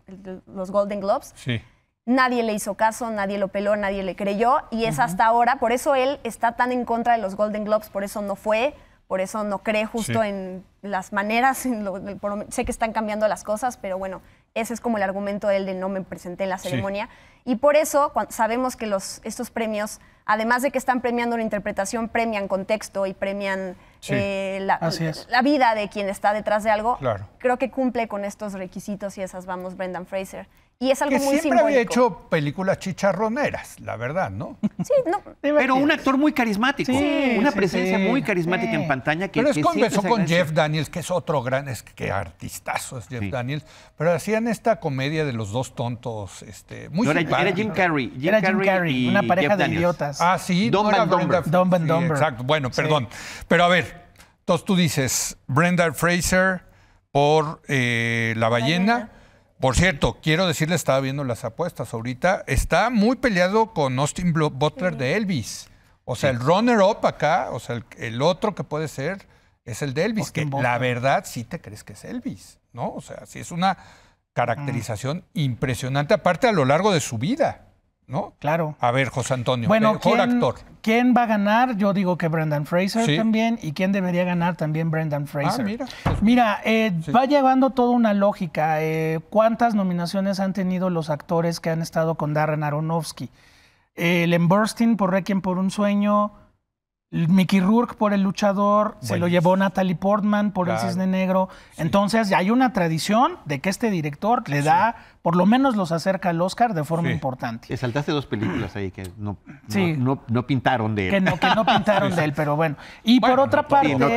los Golden Globes. Sí. Nadie le hizo caso, nadie lo peló, nadie le creyó y es uh-huh. hasta ahora, por eso él está tan en contra de los Golden Globes, por eso no fue, por eso no cree justo sí. en las maneras, en lo, en, por, sé que están cambiando las cosas, pero bueno, ese es como el argumento de él de no me presenté en la ceremonia sí. y por eso cuando, sabemos que los, estos premios, además de que están premiando una interpretación, premian contexto y premian... Sí, eh, la, la vida de quien está detrás de algo, claro. creo que cumple con estos requisitos y esas vamos Brendan Fraser. Y es algo que muy simbólico. Siempre había hecho películas chicharroneras, la verdad, ¿no? Sí, no. Pero un actor muy carismático. Sí, una sí, presencia sí, muy carismática sí. en pantalla. Que, pero es que con, empezó con Jeff Daniels, que es otro gran, es que artistazo es Jeff sí. Daniels. Pero hacían esta comedia de los dos tontos, este, muy no, simpática. Era Jim Carrey. Jim era Jim Carrey, una pareja Jeff de Daniels. Idiotas. Ah, sí. Dumb and Dumber. Dumb and Dumber. Sí, exacto, bueno, perdón. Sí. Pero a ver, entonces tú dices, Brendan Fraser por eh, La Ballena. Ballena. Por cierto, quiero decirle, estaba viendo las apuestas ahorita, está muy peleado con Austin Butler de Elvis. O sea, sí. el runner-up acá, o sea, el, el otro que puede ser es el de Elvis, Austin que Butler. La verdad sí te crees que es Elvis, ¿no? O sea, sí es una caracterización mm. impresionante, aparte a lo largo de su vida, ¿no? Claro. A ver, José Antonio, bueno, mejor ¿quién, actor. ¿Quién va a ganar? Yo digo que Brendan Fraser sí. también. ¿Y quién debería ganar? También Brendan Fraser. Ah, mira. Pues, mira, eh, sí. va llevando toda una lógica. Eh, ¿Cuántas nominaciones han tenido los actores que han estado con Darren Aronofsky? Eh, Ellen Burstyn por Requiem por un Sueño, Mickey Rourke por El Luchador, bueno. se lo llevó Natalie Portman por claro. El Cisne Negro. Sí. Entonces, hay una tradición de que este director le da... Sí. por lo menos los acerca al Oscar de forma sí. importante. Te saltaste dos películas ahí que no, sí. no, no, no pintaron de él. Que no, que no pintaron de él, pero bueno. Y bueno, por otra no, parte, no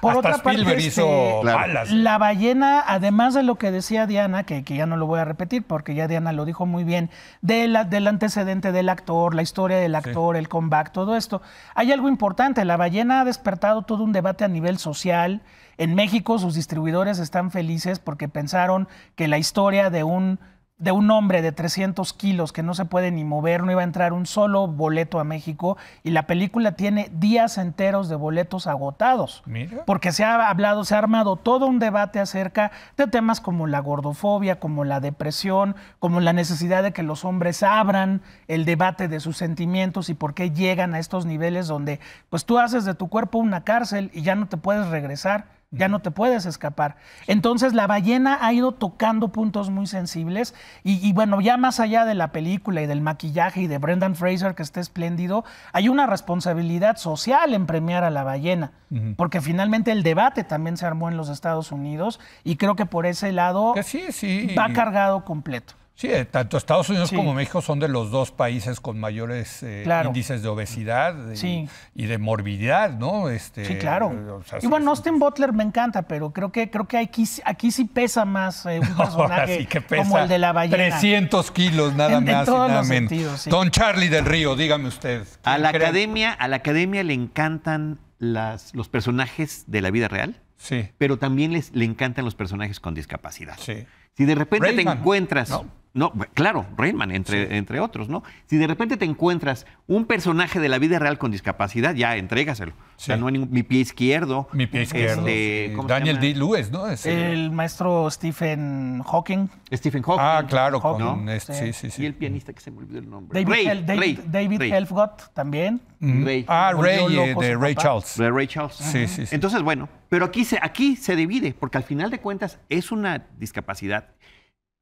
por hasta otra parte hizo este, La Ballena, además de lo que decía Diana, que, que ya no lo voy a repetir porque ya Diana lo dijo muy bien, de la, del antecedente del actor, la historia del actor, sí. el comeback, todo esto. Hay algo importante, La Ballena ha despertado todo un debate a nivel social. En México sus distribuidores están felices porque pensaron que la historia de un de un hombre de trescientos kilos que no se puede ni mover, no iba a entrar un solo boleto a México, y la película tiene días enteros de boletos agotados. Mira. Porque se ha hablado, se ha armado todo un debate acerca de temas como la gordofobia, como la depresión, como la necesidad de que los hombres abran el debate de sus sentimientos y por qué llegan a estos niveles donde pues tú haces de tu cuerpo una cárcel y ya no te puedes regresar. Ya no te puedes escapar. Entonces, La ballena ha ido tocando puntos muy sensibles y, y bueno, ya más allá de la película y del maquillaje y de Brendan Fraser, que está espléndido, hay una responsabilidad social en premiar a La ballena, uh-huh. porque finalmente el debate también se armó en los Estados Unidos y creo que por ese lado sí, sí. va cargado completo. Sí, tanto Estados Unidos sí. como México son de los dos países con mayores eh, claro. índices de obesidad sí. y, y de morbididad, ¿no? Este, sí, claro. O sea, y bueno, Austin Butler me encanta, pero creo que creo que aquí, aquí sí pesa más eh, un personaje sí que pesa como el de la ballena. trescientos kilos, nada en, más en todos y nada los menos. Sentidos, sí. Don Charlie del Río, dígame usted. ¿A la, academia, a la academia le encantan las, los personajes de la vida real, sí. pero también les, le encantan los personajes con discapacidad. Sí. Si de repente Rayman, te encuentras... ¿no? No, claro, Rainman, entre, sí. entre otros, ¿no? Si de repente te encuentras un personaje de la vida real con discapacidad, ya, entrégaselo. Sí. O sea, no hay ningún... Mi pie izquierdo. Mi pie izquierdo. Este, sí. Daniel D Lewis, ¿no? Es el... el maestro Stephen Hawking. Stephen Hawking. Ah, claro. Hawking, con, ¿no? este, sí, sí, sí. Y el pianista que se me olvidó el nombre. David, Ray, Hel David, Ray, David Ray. Helfgott también. Mm. Ray. Ah, Ray, eh, de Ray Charles. De Ray Charles. Sí, uh -huh. sí, sí. Entonces, bueno, pero aquí se, aquí se divide, porque al final de cuentas es una discapacidad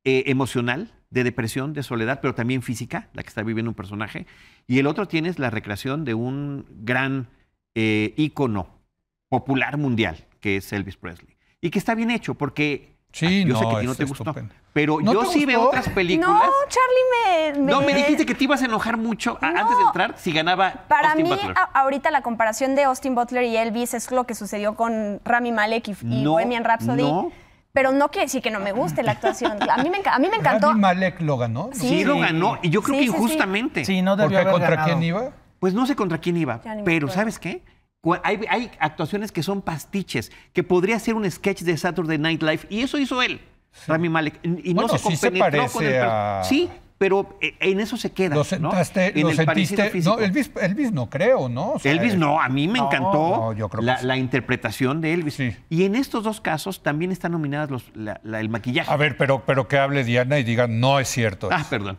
eh, emocional, de depresión, de soledad, pero también física, la que está viviendo un personaje. Y el otro tienes la recreación de un gran eh, ícono popular mundial, que es Elvis Presley. Y que está bien hecho, porque sí, ay, yo no, sé que a ti no te estupendo. gustó. Pero ¿No yo sí gustó? veo otras películas. No, Charlie, me, me... No, me dijiste que te ibas a enojar mucho no, antes de entrar si ganaba para Austin mí, Butler. A, ahorita la comparación de Austin Butler y Elvis es lo que sucedió con Rami Malek y, y no, Bohemian Rhapsody. No. Pero no quiere decir que no me guste la actuación. A mí me, a mí me encantó. Rami Malek lo ganó. Sí, sí, lo ganó. Y yo creo sí, que injustamente. Sí, sí. sí no debió haber ¿Contra ganado. quién iba? Pues no sé contra quién iba. Pero ¿sabes qué? Hay, hay actuaciones que son pastiches, que podría ser un sketch de Saturday Night Live. Y eso hizo él, sí. Rami Malek. Y bueno, no se compenetró sí con el... A... Sí, pero en eso se queda. Lo sentaste, ¿no? Lo sentiste. No, Elvis, Elvis no creo, ¿no? O sea, Elvis no, a mí me no, encantó no, yo creo la, que sí. la interpretación de Elvis. Sí. Y en estos dos casos también están nominadas los, la, la, el maquillaje. A ver, pero, pero que hable Diana y diga, no es cierto. Ah, perdón.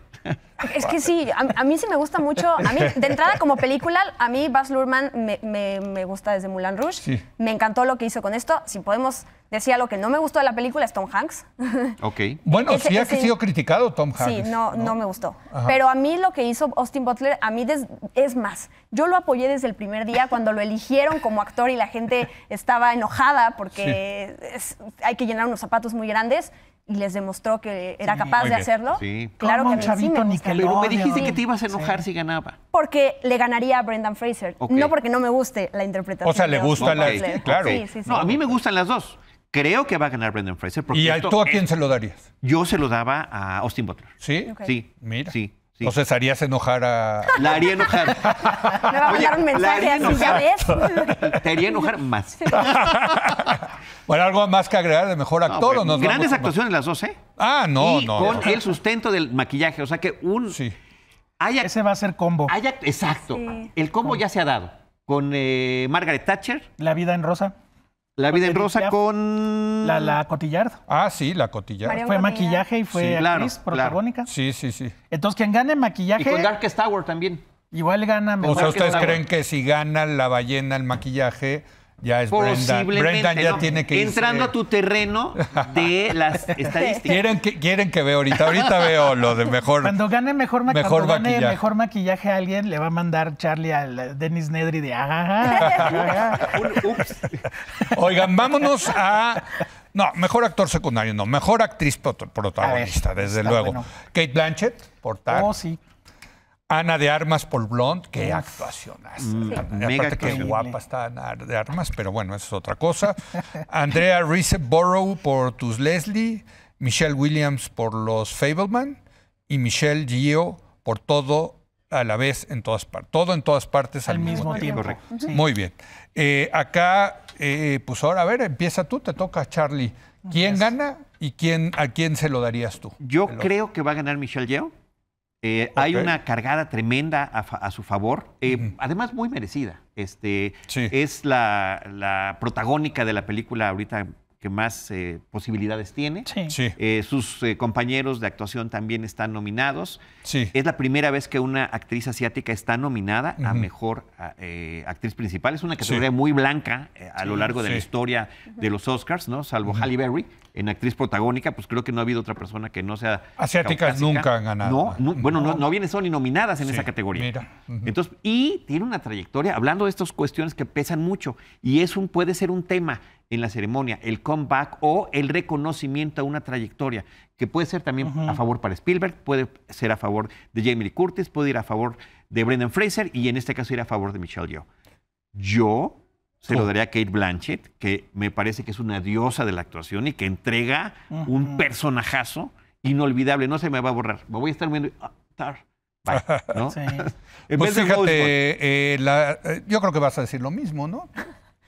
Es que sí, a, a mí sí me gusta mucho. A mí, de entrada, como película, a mí Baz Luhrmann me, me, me gusta desde Moulin Rouge. Sí. Me encantó lo que hizo con esto. Si podemos... Decía lo que no me gustó de la película es Tom Hanks. Ok. Bueno, ese, sí ha ese... sido criticado Tom Hanks. Sí, no, no, no me gustó. Ajá. Pero a mí lo que hizo Austin Butler, a mí des... es más, yo lo apoyé desde el primer día cuando lo eligieron como actor y la gente estaba enojada porque sí. es... hay que llenar unos zapatos muy grandes y les demostró que era sí, capaz de hacerlo. Sí. Claro que a mí sí me gusta. Pero me dijiste sí. que te ibas a enojar sí. si ganaba. Porque le ganaría a Brendan Fraser. Okay. No porque no me guste la interpretación. O sea, le gusta la... Sí, claro. Sí, sí, sí. No, a mí me gustan las dos. Creo que va a ganar Brendan Fraser. ¿Y esto, tú a quién eh, se lo darías? Yo se lo daba a Austin Butler. ¿Sí? Okay. Sí. Mira. Sí, sí. Entonces harías enojar a... La haría enojar. Me va a mandar un mensaje así, ¿ya ves? Te haría enojar más. Bueno, ¿algo más que agregar de mejor actor no, pues, o nos Grandes vamos actuaciones más? Las dos, ¿eh? Ah, no, y no. con no. el sustento del maquillaje. O sea que un... Sí. Haya, Ese va a ser combo. Haya, exacto. Sí. El combo, combo ya se ha dado. Con eh, Margaret Thatcher. La vida en rosa. La vida en rosa con... La, la Cotillard. Ah, sí, la Cotillard. María fue Cotillard. Maquillaje y fue sí, actriz claro, protagónica. Claro. Sí, sí, sí. Entonces, quien gane maquillaje... Y con Darkest Hour también. Igual gana... Mejor. O sea, ¿ustedes Darkest creen Hour. que si gana la ballena el maquillaje, ya es Brendan? Brendan ya no, tiene que ir entrando irse. a tu terreno de las estadísticas. ¿Quieren que, quieren que vea ahorita? Ahorita veo lo de mejor... Cuando gane mejor, ma mejor, cuando maquillaje. Gane mejor maquillaje a alguien, le va a mandar Charlie a Dennis Nedry de... Ajá, ajá. Ups. Oigan, vámonos a... No, mejor actor secundario, no. Mejor actriz protagonista, ver, desde luego. Bueno. Cate Blanchett, por Tar. Oh, sí. Ana de Armas por Blonde. Qué Uf. actuación. Sí. Mega que increíble. guapa está Ana de Armas, pero bueno, eso es otra cosa. Andrea Riseborough por Tus Leslie. Michelle Williams por Los Fabelmans. Y Michelle Yeoh por Todo a la Vez en Todas Partes. Todo en Todas Partes al, al mismo tiempo. tiempo. Correcto. Sí. Muy bien. Eh, acá... Eh, pues ahora, a ver, empieza tú, te toca, Charlie. ¿Quién gana y quién, a quién se lo darías tú? Yo creo que va a ganar Michelle Yeoh. Eh, okay. Hay una cargada tremenda a, a su favor, eh, uh-huh. además muy merecida. Este, sí. Es la, la protagónica de la película ahorita que más eh, posibilidades tiene. Sí. Sí. Eh, sus eh, compañeros de actuación también están nominados. Sí. Es la primera vez que una actriz asiática está nominada uh-huh. a mejor a, eh, actriz principal. Es una categoría sí. muy blanca eh, a sí, lo largo de sí. la historia uh-huh. de los Oscars, ¿no? Salvo uh-huh. Halle Berry. En actriz protagónica, pues creo que no ha habido otra persona que no sea asiáticas caucásica. Nunca han ganado. No, no, no. Bueno, no, no vienen son ni nominadas en sí, esa categoría. Mira. Uh-huh. Entonces, y tiene una trayectoria, hablando de estas cuestiones que pesan mucho, y es un, puede ser un tema en la ceremonia, el comeback o el reconocimiento a una trayectoria, que puede ser también uh-huh. a favor para Spielberg, puede ser a favor de Jamie Lee Curtis, puede ir a favor de Brendan Fraser, y en este caso ir a favor de Michelle Yeoh. Yo... Se lo daría a Cate Blanchett, que me parece que es una diosa de la actuación y que entrega uh-huh. un personajazo inolvidable. No se me va a borrar. Me voy a estar viendo... Ah, Tar. Bye, ¿no? Sí. En pues vez fíjate, de eh, la, eh, yo creo que vas a decir lo mismo, ¿no?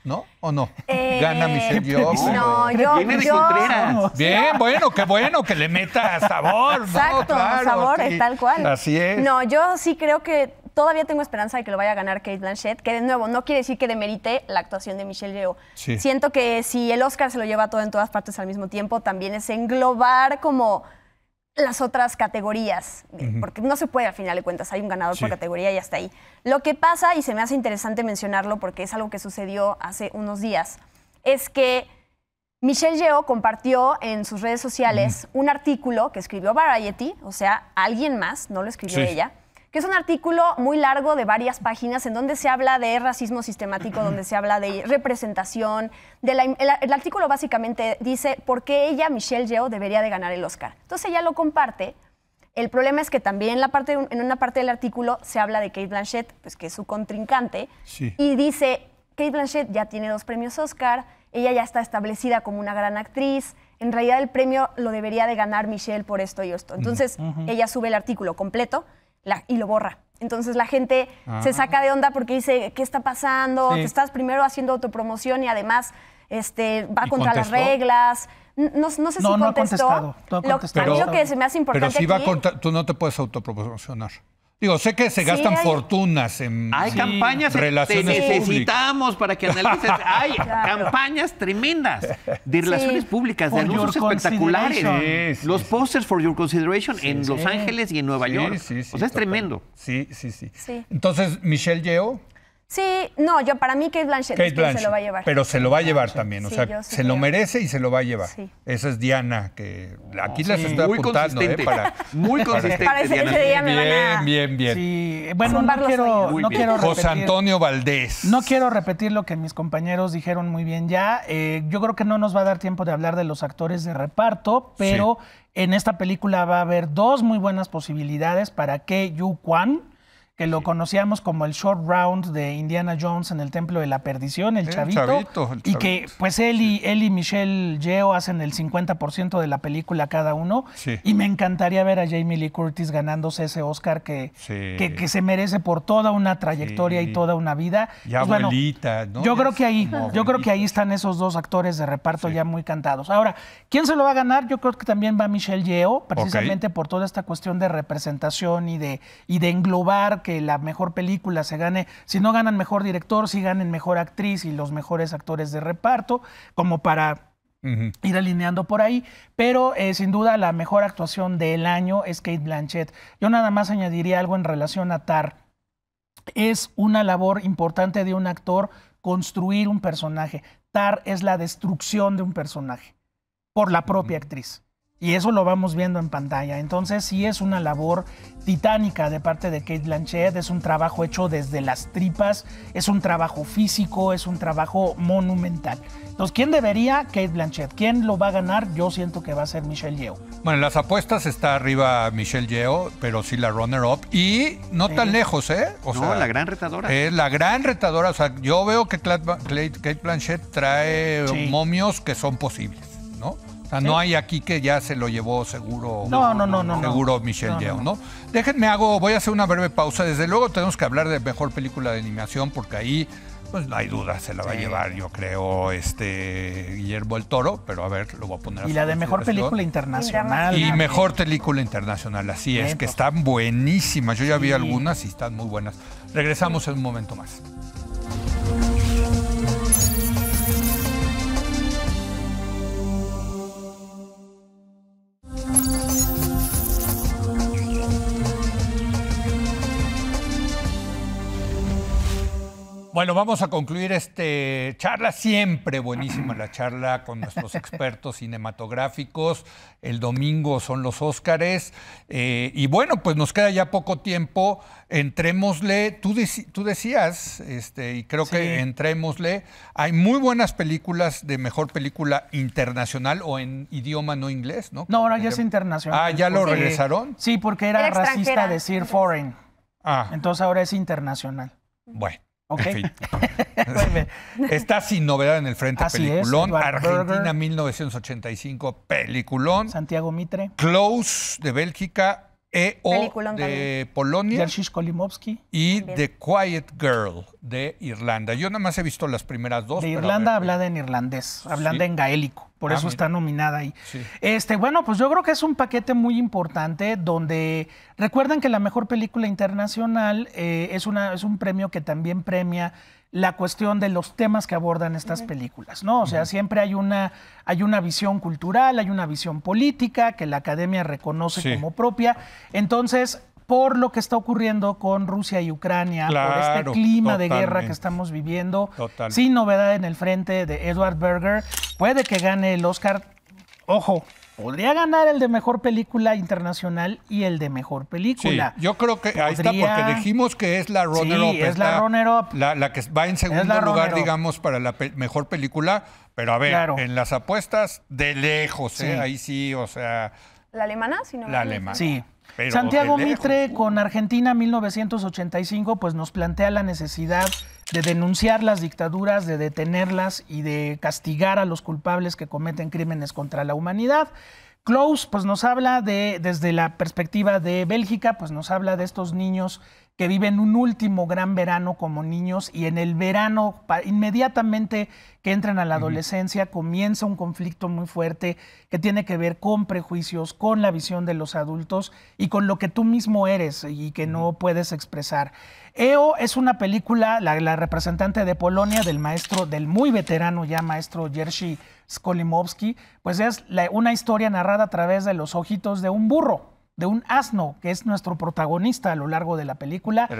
¿No? ¿O no? Eh, Gana Michelle Yeoh. No, yo, Viene de yo. Contreras. Bien, no. bueno, qué bueno que le meta sabor. Exacto, no, claro, sabor, sí, es tal cual. Así es. No, yo sí creo que todavía tengo esperanza de que lo vaya a ganar Cate Blanchett, que de nuevo no quiere decir que demerite la actuación de Michelle Yeoh. Sí. Siento que si el Oscar se lo lleva todo en todas partes al mismo tiempo, también es englobar como las otras categorías, uh-huh. porque no se puede al final de cuentas, hay un ganador sí. por categoría y hasta ahí. Lo que pasa, y se me hace interesante mencionarlo porque es algo que sucedió hace unos días, es que Michelle Yeoh compartió en sus redes sociales uh-huh. un artículo que escribió Variety, o sea, alguien más, no lo escribió sí. ella, que es un artículo muy largo de varias páginas en donde se habla de racismo sistemático, donde se habla de representación. De la, el, el artículo básicamente dice por qué ella, Michelle Yeoh, debería de ganar el Oscar. Entonces ella lo comparte. El problema es que también la parte, en una parte del artículo se habla de Cate Blanchett, pues que es su contrincante, sí. y dice, Cate Blanchett ya tiene dos premios Oscar, ella ya está establecida como una gran actriz, en realidad el premio lo debería de ganar Michelle por esto y esto. Entonces uh-huh. ella sube el artículo completo, La, y lo borra. Entonces la gente ah. se saca de onda porque dice, ¿qué está pasando? Sí. Te estás primero haciendo autopromoción y además este, va contra contestó? las reglas. No, no sé no, si contestó. No no lo, pero, a mí lo que se me hace importante pero si va aquí, contra, tú no te puedes autopromocionar. Digo, sé que se gastan sí, hay, fortunas en Hay sí, campañas que necesitamos públicas. Para que analices. Hay claro. campañas tremendas de relaciones sí. públicas, de anuncios espectaculares. Sí, los sí, posters for your consideration sí, en sí. Los Ángeles y en Nueva sí, York. Sí, sí, o sea, es total. Tremendo. Sí, sí, sí, sí. Entonces, ¿Michelle Yeoh? Sí, no, yo para mí Cate Blanchett, Cate Blanchett se lo va a llevar. Pero se lo va a llevar también, sí, o sea, sí se creo. Lo merece y se lo va a llevar. Sí. Esa es Diana, que aquí oh, las sí. está muy apuntando. Consistente. ¿Eh? Para, muy consistente, para ese, Diana. Ese día me van a... Bien, bien, bien. Sí, bueno, no quiero, no quiero repetir... José Antonio Valdés. No quiero repetir lo que mis compañeros dijeron muy bien ya. Eh, yo creo que no nos va a dar tiempo de hablar de los actores de reparto, pero sí. en esta película va a haber dos muy buenas posibilidades para que Yu Kwan... que lo sí. conocíamos como el short round de Indiana Jones en el Templo de la Perdición, el, el, chavito, chavito, el chavito, y que pues él y, sí. él y Michelle Yeoh hacen el cincuenta por ciento de la película cada uno, sí. y me encantaría ver a Jamie Lee Curtis ganándose ese Oscar que, sí. que, que se merece por toda una trayectoria sí. y toda una vida. Y pues, abuelita, bueno, ¿no? Yo creo que ahí, no, yo creo que ahí están esos dos actores de reparto sí. ya muy cantados. Ahora, ¿quién se lo va a ganar? Yo creo que también va Michelle Yeoh, precisamente okay. por toda esta cuestión de representación y de, y de englobar que la mejor película se gane, si no ganan mejor director, si ganen mejor actriz y los mejores actores de reparto, como para uh-huh. ir alineando por ahí, pero eh, sin duda la mejor actuación del año es Cate Blanchett. Yo nada más añadiría algo en relación a Tar. Es una labor importante de un actor construir un personaje. Tar es la destrucción de un personaje por la propia uh-huh. actriz. Y eso lo vamos viendo en pantalla. Entonces sí es una labor titánica de parte de Cate Blanchett, es un trabajo hecho desde las tripas, es un trabajo físico, es un trabajo monumental. Entonces, ¿quién debería? Cate Blanchett. ¿Quién lo va a ganar? Yo siento que va a ser Michelle Yeoh. Bueno, en las apuestas está arriba Michelle Yeoh, pero sí la runner-up. Y no sí. tan lejos, ¿eh? O no, sea, la gran retadora. Es la gran retadora. O sea, yo veo que Cate Blanchett trae sí. momios que son posibles, ¿no? O sea, no hay aquí que ya se lo llevó seguro, no, no, no, no, seguro no. Michelle no, Yeoh, ¿no? Déjenme hago, voy a hacer una breve pausa. Desde luego tenemos que hablar de mejor película de animación porque ahí pues no hay duda, se la va sí. a llevar, yo creo, este Guillermo del Toro, pero a ver, lo voy a poner a... Y la de mejor película internacional. Y mejor película internacional, así Bien, es, que están buenísimas. Yo ya sí. vi algunas y están muy buenas. Regresamos sí. en un momento más. Bueno, vamos a concluir este charla, siempre buenísima la charla con nuestros expertos cinematográficos. El domingo son los Óscares. Eh, y bueno, pues nos queda ya poco tiempo. Entrémosle, tú, dec, tú decías, este, y creo sí. que entrémosle, hay muy buenas películas de mejor película internacional o en idioma no inglés, ¿no? No, ahora no, ya es internacional. Ah, ¿ya lo regresaron? Sí, porque era, era racista decir foreign. Ah. Entonces ahora es internacional. Bueno. Okay. En fin. Está sin novedad en el frente. Así peliculón. Es, Argentina mil novecientos ochenta y cinco, peliculón. Santiago Mitre. Close de Bélgica, E O peliculón de también. Polonia. Jerzy Skolimowski. Y también. The Quiet Girl de Irlanda. Yo nada más he visto las primeras dos. De Irlanda ver, hablada en irlandés, hablada sí. en gaélico. Por ah, eso mira. está nominada ahí. Sí. Este, bueno, pues yo creo que es un paquete muy importante donde recuerden que la mejor película internacional eh, es, una, es un premio que también premia la cuestión de los temas que abordan estas uh-huh. películas, ¿no? O sea, uh-huh. siempre hay una, hay una visión cultural, hay una visión política que la academia reconoce sí. como propia. Entonces, por lo que está ocurriendo con Rusia y Ucrania, claro, por este clima totalmente. de guerra que estamos viviendo, Total. sin novedad en el frente de Edward Berger, puede que gane el Oscar, ojo, podría ganar el de mejor película internacional y el de mejor película. Sí, yo creo que podría... ahí está, porque dijimos que es la runner-up. Sí, es la runner-up. La, la que va en segundo lugar, digamos, para la pe mejor película, pero a ver, claro. en las apuestas, de lejos, sí. ¿eh? Ahí sí, o sea... ¿La alemana? Si no la alemana. Sí. Pero Santiago Mitre con Argentina mil novecientos ochenta y cinco pues nos plantea la necesidad de denunciar las dictaduras, de detenerlas y de castigar a los culpables que cometen crímenes contra la humanidad. Close pues nos habla de, desde la perspectiva de Bélgica, pues nos habla de estos niños que viven un último gran verano como niños y en el verano, inmediatamente que entran a la adolescencia, comienza un conflicto muy fuerte que tiene que ver con prejuicios, con la visión de los adultos y con lo que tú mismo eres y que no puedes expresar. E O es una película, la, la representante de Polonia, del maestro, del muy veterano ya maestro Jerzy Skolimowski, pues es la, una historia narrada a través de los ojitos de un burro, de un asno, que es nuestro protagonista a lo largo de la película.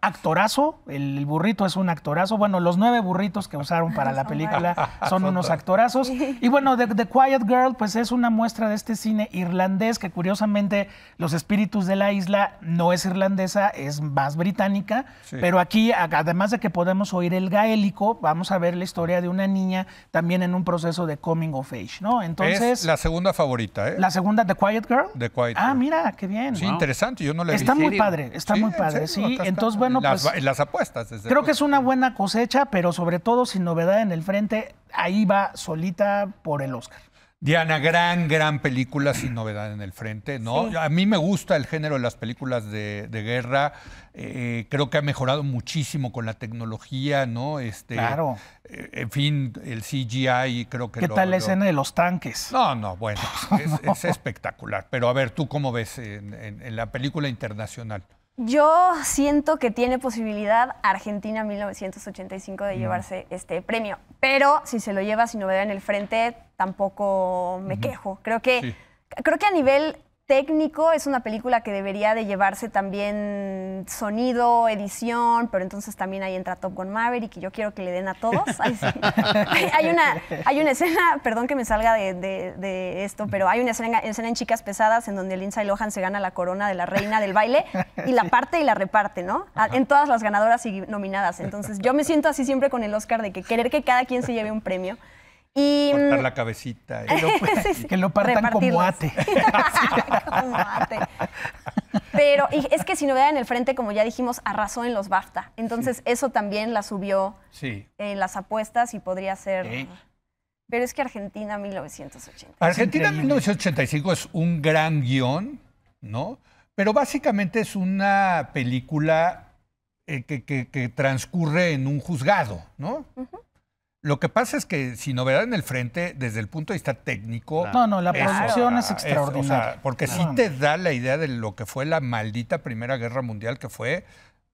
Actorazo, el burrito es un actorazo. Bueno, los nueve burritos que usaron para la película son unos actorazos. Y bueno, The, The Quiet Girl, pues es una muestra de este cine irlandés que curiosamente Los Espíritus de la Isla no es irlandesa, es más británica. Sí. Pero aquí, además de que podemos oír el gaélico, vamos a ver la historia de una niña también en un proceso de coming of age, ¿no? Entonces, es la segunda favorita, ¿eh? La segunda, The Quiet Girl. The Quiet ah, Girl. mira, qué bien. Sí, wow. interesante, yo no le Está muy padre, está sí, muy padre, serio, sí. Entonces, bueno, las, pues... En las apuestas. Desde creo que es una buena cosecha, pero sobre todo sin novedad en el frente, ahí va solita por el Oscar. Diana, gran, gran película sin novedad en el frente, ¿no? Sí. A mí me gusta el género de las películas de, de guerra. Eh, creo que ha mejorado muchísimo con la tecnología, ¿no? Este, claro. Eh, en fin, el C G I creo que... ¿Qué lo, tal la lo... escena de los tanques? No, no, bueno, es, no. es espectacular. Pero a ver, ¿tú cómo ves en, en, en la película internacional? Yo siento que tiene posibilidad Argentina mil novecientos ochenta y cinco de llevarse mm. este premio, pero si se lo lleva sin novedad en el frente, tampoco me mm-hmm. quejo. Creo que, sí. creo que a nivel técnico es una película que debería de llevarse también sonido, edición, pero entonces también ahí entra Top Gun Maverick y yo quiero que le den a todos. Ay, sí. hay, una, hay una escena, perdón que me salga de, de, de esto, pero hay una escena, escena en Chicas Pesadas en donde Lindsay Lohan se gana la corona de la reina del baile y la parte y la reparte, ¿no? Ajá. En todas las ganadoras y nominadas. Entonces yo me siento así siempre con el Oscar de que querer que cada quien se lleve un premio. Y, cortar la cabecita. Y lo, sí, sí. Que lo partan como ate. como ate. Pero y es que sin novedad en el frente, como ya dijimos, arrasó en los BAFTA. Entonces sí. eso también la subió sí. en las apuestas y podría ser... ¿Eh? Pero es que Argentina mil novecientos ochenta. Argentina mil novecientos ochenta y cinco es un gran guión, ¿no? Pero básicamente es una película... eh, que, que, que transcurre en un juzgado, ¿no? Uh-huh. Lo que pasa es que, sin novedad en el frente, desde el punto de vista técnico... No, no, la producción es, es extraordinaria. Es, o sea, porque sí te da la idea de lo que fue la maldita Primera Guerra Mundial, que fue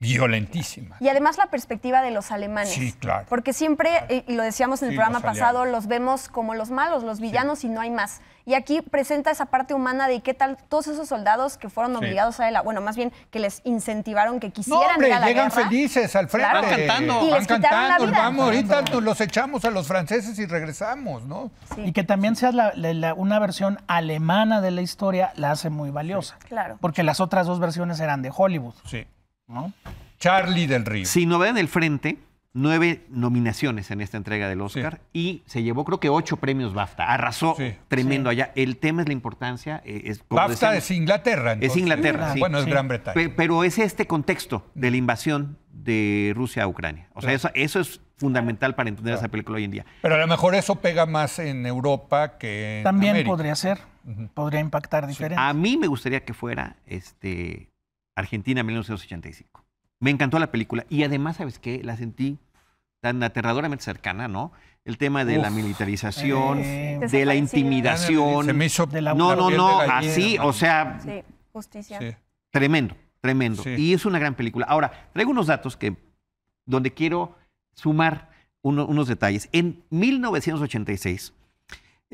violentísima. Y además la perspectiva de los alemanes. Sí, claro. Porque siempre, claro. y lo decíamos en el sí, programa los pasado, los vemos como los malos, los villanos sí. y no hay más. Y aquí presenta esa parte humana de qué tal todos esos soldados que fueron obligados sí. a la... Bueno, más bien que les incentivaron que quisieran no, hombre, ir a la llegan guerra. Felices al frente. Claro. Van cantando. Y les van quitaron la vida. Vamos, ahorita nos los echamos a los franceses y regresamos, ¿no? Sí. Y que también sea la, la, la, una versión alemana de la historia la hace muy valiosa. Sí. Claro. Porque las otras dos versiones eran de Hollywood. Sí. ¿No? Charlie del Río. Sin novedad en el frente... Nueve nominaciones en esta entrega del Oscar sí. y se llevó creo que ocho premios BAFTA. Arrasó sí, tremendo sí. allá. El tema es la importancia. Es, como BAFTA decíamos, es Inglaterra. Entonces. Es Inglaterra, sí. sí. Bueno, es sí. Gran Bretaña. Pe pero es este contexto de la invasión de Rusia a Ucrania. O sea, sí. eso, eso es fundamental para entender claro. esa película hoy en día. Pero a lo mejor eso pega más en Europa que en También América. Podría ser. Uh-huh. Podría impactar diferente. Sí. A mí me gustaría que fuera este, Argentina mil novecientos ochenta y cinco. Me encantó la película y además, ¿sabes qué? La sentí tan aterradoramente cercana, ¿no? El tema de Uf, la militarización, eh, de la intimidación. Se me hizo de la No, no, no, de así, o sea... Sí, justicia. Sí. Tremendo, tremendo. Sí. Y es una gran película. Ahora, traigo unos datos que donde quiero sumar uno, unos detalles. En mil novecientos ochenta y seis...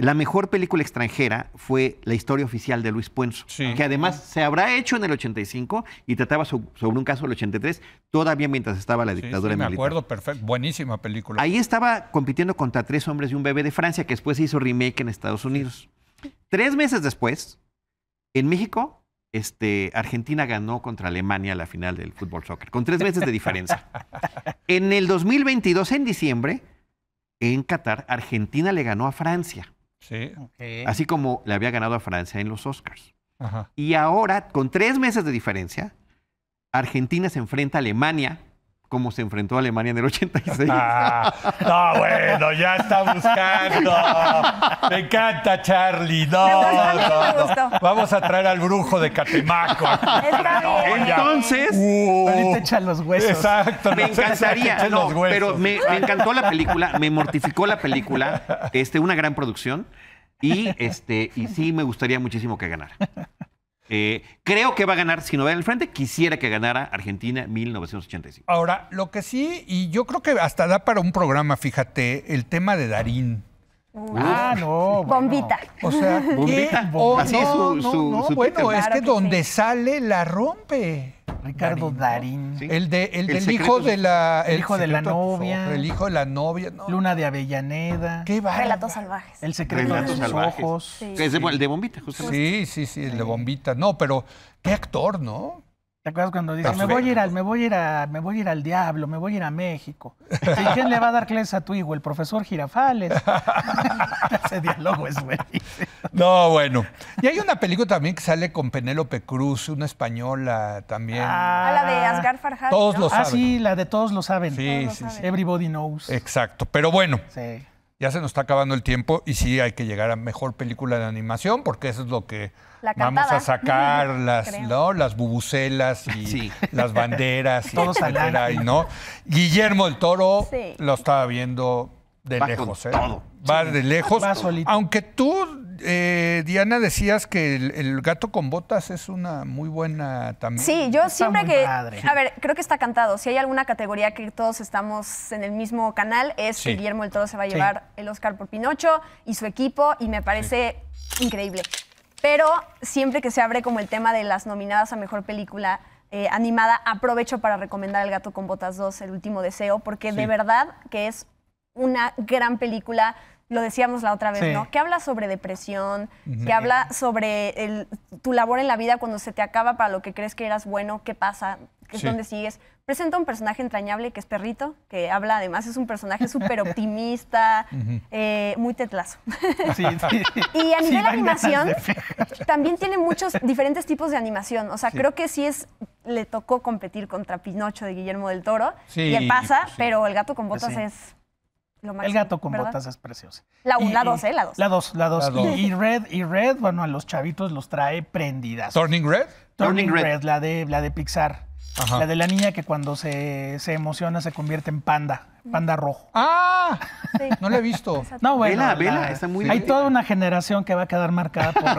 La mejor película extranjera fue La historia oficial de Luis Puenzo, sí. que además se habrá hecho en el ochenta y cinco y trataba sobre un caso del ochenta y tres, todavía mientras estaba la dictadura sí, sí, militar. Me acuerdo, perfecto. Buenísima película. Ahí estaba compitiendo contra Tres hombres y un bebé de Francia, que después se hizo remake en Estados Unidos. Sí. Tres meses después, en México, este, Argentina ganó contra Alemania la final del fútbol soccer, con tres meses de diferencia. En el dos mil veintidós, en diciembre, en Qatar, Argentina le ganó a Francia. Sí. Okay. Así como le había ganado a Francia en los Oscars. Ajá. Y ahora, con tres meses de diferencia, Argentina se enfrenta a Alemania como se enfrentó a Alemania en el ochenta y seis. Ah, no, bueno, ya está buscando. Me encanta, Charlie. No, no, no. Vamos a traer al brujo de Catemaco. Está no, bien. Entonces... Uh, ahorita echan los huesos. Exacto. Me encantaría. No, pero me, me encantó la película, me mortificó la película. Este, una gran producción. Y, este, y sí me gustaría muchísimo que ganara. Eh, creo que va a ganar, si no va en el frente, quisiera que ganara Argentina mil novecientos ochenta y cinco. Ahora, lo que sí, y yo creo que hasta da para un programa, fíjate, el tema de Darín. Uh, ah, no. Bueno. Bombita. O sea, bombita. Oh, Así no, es su, su, no, no, su bueno, título. Es que, que donde sí. sale la rompe. Ricardo Darín. Darín. ¿Sí? El de el, el del hijo de la el, el hijo de la novia, el hijo de la novia, no. Luna de Avellaneda. Qué va. Relatos salvajes. El secreto Relatos de los salvajes. Ojos. Sí. Es de, el de Bombita, justamente. Sí, sí, sí, el de Bombita. No, pero qué actor, ¿no? ¿Te acuerdas cuando dice, "Me voy a ir al me voy a ir a me voy a ir al diablo, me voy a ir a México"? ¿Y quién le va a dar clases a tu hijo? El profesor Girafales. Ese diálogo es buenísimo. No, bueno. Y hay una película también que sale con Penélope Cruz, una española también. Ah, la de Asghar Farhadi. Todos ¿no? lo saben. Ah, sí, la de Todos lo saben. Sí, todos sí, lo saben. Everybody knows. Exacto. Pero bueno, sí. ya se nos está acabando el tiempo y sí hay que llegar a mejor película de animación porque eso es lo que vamos a sacar, las, ¿no? las bubucelas y sí. las banderas y todos etcétera, y no. Guillermo del Toro sí. lo estaba viendo de va lejos. ¿eh? Todo. Va sí. de lejos. Va solito. Aunque tú... Eh, Diana, decías que el, el gato con botas es una muy buena también. Sí, yo está siempre que... Padre. A ver, creo que está cantado. Si hay alguna categoría que todos estamos en el mismo canal, es sí. que Guillermo del Toro se va a llevar sí. el Oscar por Pinocho y su equipo, y me parece sí. increíble. Pero siempre que se abre como el tema de las nominadas a Mejor Película eh, Animada, aprovecho para recomendar El Gato con Botas dos, El Último Deseo, porque sí. de verdad que es una gran película. Lo decíamos la otra vez, sí. ¿no? Que habla sobre depresión, sí. que habla sobre el, tu labor en la vida cuando se te acaba para lo que crees que eras bueno, qué pasa, qué es sí. dónde sigues. Presenta un personaje entrañable que es Perrito, que habla además, es un personaje súper optimista, eh, muy tetlazo. Sí, sí. Y a nivel sí, animación, también tiene muchos diferentes tipos de animación. O sea, sí. creo que sí es... le tocó competir contra Pinocho de Guillermo del Toro, sí, y pasa, sí. pero El Gato con Botas sí. es... Máximo, el gato con ¿verdad? Botas es precioso. La una, la dos, ¿eh? La dos. La dos, la dos. La dos. Y, y Red, y Red, bueno, a los chavitos los trae prendidas. ¿Turning Red? Turning, Turning Red, Red, la de, la de Pixar. Ajá. La de la niña que cuando se, se emociona se convierte en panda, panda rojo. ¡Ah! Sí. No la he visto. No, bueno, vela, la, vela, está muy hay bien. Toda una generación que va a quedar marcada por...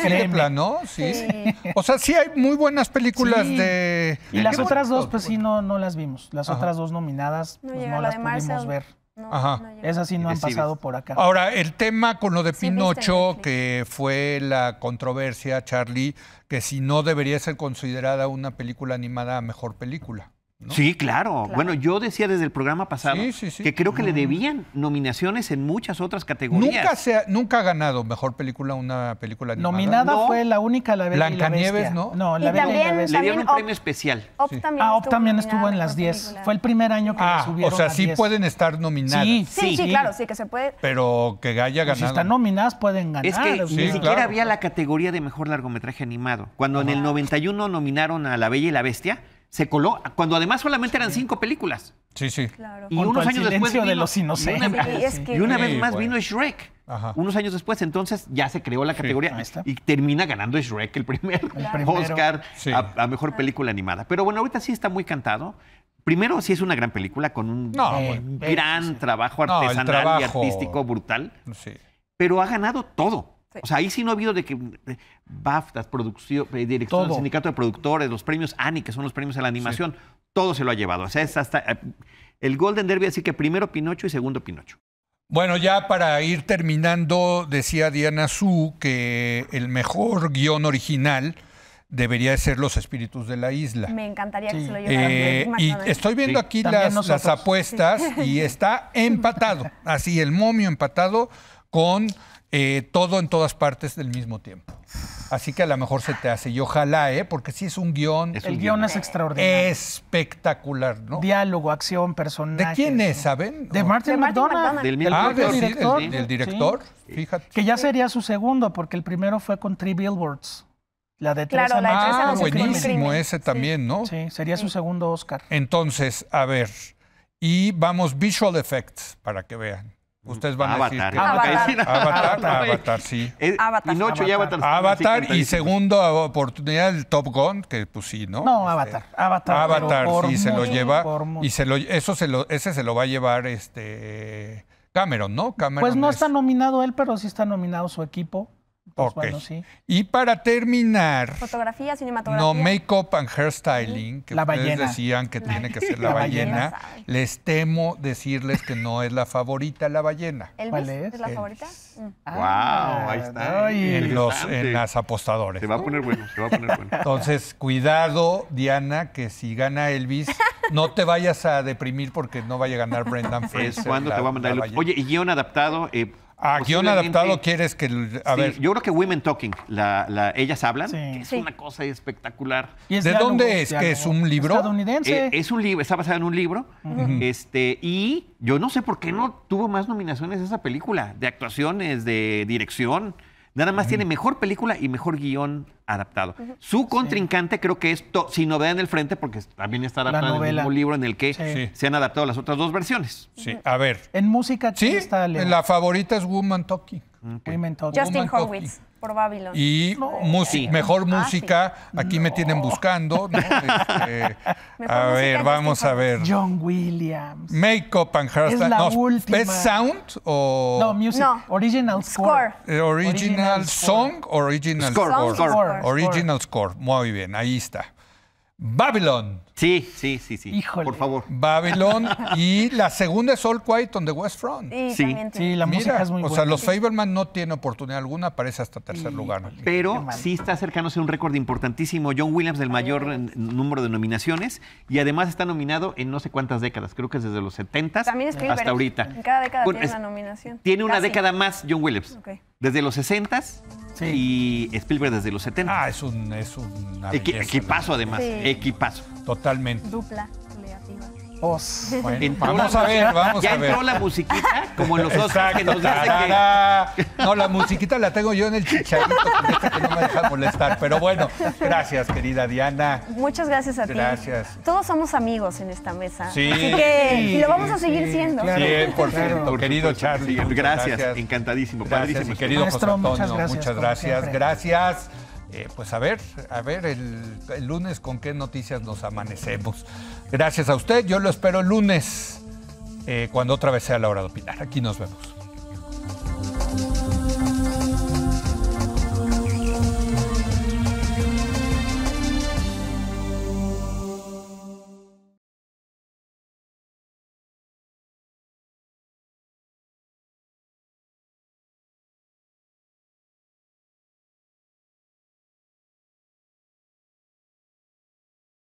Clepla, ¿no? Sí. sí. O sea, sí hay muy buenas películas sí. de... Y las otras bonito? dos, pues sí, no, no las vimos. Las Ajá. otras dos nominadas, pues no, no la las pudimos Marcel. ver. No, Ajá. No esas sí no han pasado por acá. Ahora, el tema con lo de sí, Pinocho, que fue la controversia, Charlie, que si no debería ser considerada una película animada mejor película, ¿no? Sí, claro. claro. Bueno, yo decía desde el programa pasado sí, sí, sí. que creo que mm. le debían nominaciones en muchas otras categorías. Nunca, se ha, nunca ha ganado mejor película una película animada. Nominada no. fue la única La Bella y la Bestia. Blancanieves, ¿no? No, La Bella y la Bestia. Le dieron un premio especial. Op sí. también ah, Op también estuvo en las diez. Película. Fue el primer año que ah, le subieron. O sea, sí diez. Pueden estar nominadas. Sí sí, sí, sí, sí, claro, sí que se puede. Pero que haya ganado. Pues si están nominadas, pueden ganar. Es que sí, ni claro. siquiera había la categoría de mejor largometraje animado. Cuando en el noventa y uno nominaron a La Bella y la Bestia, se coló, cuando además solamente eran sí. cinco películas. Sí, sí. Claro. Y Junto unos años después vino, de los inocentes. Una, sí, es que... Y una vez más sí, bueno. vino Shrek. Ajá. Unos años después, entonces ya se creó la categoría sí, y termina ganando Shrek el primer el Oscar sí. a, a mejor película animada. Pero bueno, ahorita sí está muy cantado. Primero, sí es una gran película con un no, eh, gran sí. trabajo artesanal no, trabajo... y artístico brutal. Sí. Pero ha ganado todo. Sí. O sea, ahí sí no ha habido de que BAFTAs, producción, dirección del sindicato de productores, los premios ANI, que son los premios a la animación, sí. todo se lo ha llevado. O sea, es hasta el Golden Derby, así que primero Pinocho y segundo Pinocho. Bueno, ya para ir terminando, decía Diana Su que el mejor guión original debería ser Los Espíritus de la Isla. Me encantaría sí. que se lo llevaran. Eh, y estoy viendo sí. aquí las, las apuestas sí. y está empatado, así el momio empatado con... Eh, todo en todas partes del mismo tiempo. Así que a lo mejor se te hace. Y ojalá, ¿eh? Porque sí es un guión. Es un el guión, guión es extraordinario. Espectacular, ¿no? Diálogo, acción, personaje. ¿De quién es, saben? De Martin McDonagh. Del director. Del director, sí. fíjate. Que ya sería su segundo, porque el primero fue con Three Billboards. La de Teresa claro, María. Ah, buenísimo ese también, sí. ¿no? Sí, sería sí. su segundo Oscar. Entonces, a ver. Y vamos, visual effects, para que vean. Ustedes van Avatar. a decir que... Avatar, Avatar, Avatar, Avatar sí. Avatar. Pinocho y Avatar. Avatar y segunda oportunidad el Top Gun, que pues sí, ¿no? No, Avatar. Este, Avatar, Avatar sí, se lo lleva. Y se lo, eso se lo, ese se lo va a llevar este Cameron, ¿no? Cameron pues no es... está nominado él, pero sí está nominado su equipo. Pues, ok. Bueno, sí. Y para terminar... Fotografía, cinematografía. No, make-up and hairstyling, que la ustedes ballena. decían que la, tiene que ser la, la ballena. ballena. Les temo decirles que no es la favorita la ballena. ¿Elvis? ¿Cuál es? ¿Es la Elvis. favorita? Ah, ¡wow! Ahí está. Ay, en, los, en las apostadores. Se va a poner bueno, se va a poner bueno. Entonces, cuidado, Diana, que si gana Elvis, no te vayas a deprimir porque no vaya a ganar Brendan Fraser. ¿Cuándo la, te va a mandar el... Oye, y guión adaptado... Eh, Ah, guión adaptado quieres que... A sí, ver. Yo creo que Women Talking, la, la, Ellas Hablan, sí. que es sí. una cosa espectacular. ¿Y es ¿De diálogo, dónde es? Diálogo. ¿Que es un libro? Estadounidense. Eh, es un libro, está basado en un libro. Uh-huh. este Y yo no sé por qué no tuvo más nominaciones esa película, de actuaciones, de dirección. Nada más uh-huh. tiene mejor película y mejor guión adaptado. Uh-huh. Su contrincante sí. creo que es Sin Novedad en el Frente, porque también está adaptado en un libro en el que sí. se han adaptado las otras dos versiones. Sí, a ver. En música, sí, está Leo. La favorita es Woman Talking. Okay. Woman Talking. Justin Woman Horwitz. Talking. Por Babylon. Y no. música, sí. mejor música, ah, sí. aquí no. me tienen buscando, ¿no? Este, a ver, vamos a ver. John Williams. Makeup and hairstyle. Es la no, última. ¿Best sound o...? No, music. No. Original score. score. Eh, original, original song, score. original score. Score. Score. score. Original score. Muy bien, ahí está. Babylon. Sí, sí, sí, sí. Híjole. Por favor. Babylon. Y la segunda es All Quiet on the West Front. Sí, sí, sí la Mira, música es muy o buena. O sea, los Fabelmans no tienen oportunidad alguna, aparece hasta tercer sí. lugar. Pero sí está cercándose a un récord importantísimo. John Williams del mayor Ay, número de nominaciones y además está nominado en no sé cuántas décadas, creo que es desde los setenta hasta ahorita. En cada década bueno, tiene es, una nominación. Tiene una Casi. década más John Williams. Okay. Desde los sesentas sí. y Spielberg desde los setentas. Ah, es un... Es una Equi belleza, equipazo además, sí. equipazo. Totalmente. Dupla creativa. Os. Bueno, vamos la, a ver, vamos a ver. Ya entró la musiquita, como en los Oscars que nos dice que... No, la musiquita la tengo yo en el chicharito, que no me deja molestar. Pero bueno, gracias, querida Diana. Muchas gracias a ti. Gracias. Todos somos amigos en esta mesa. Sí. Así que sí, y lo vamos a seguir sí, siendo. Claro. cien por ciento, querido Charlie. Gracias, gracias. encantadísimo. Gracias, padrísimo. Querido Maestro, José Antonio, muchas gracias. Muchas gracias. Gracias. Eh, pues a ver, a ver el, el lunes con qué noticias nos amanecemos. Gracias a usted, yo lo espero el lunes, eh, cuando otra vez sea la hora de opinar. Aquí nos vemos.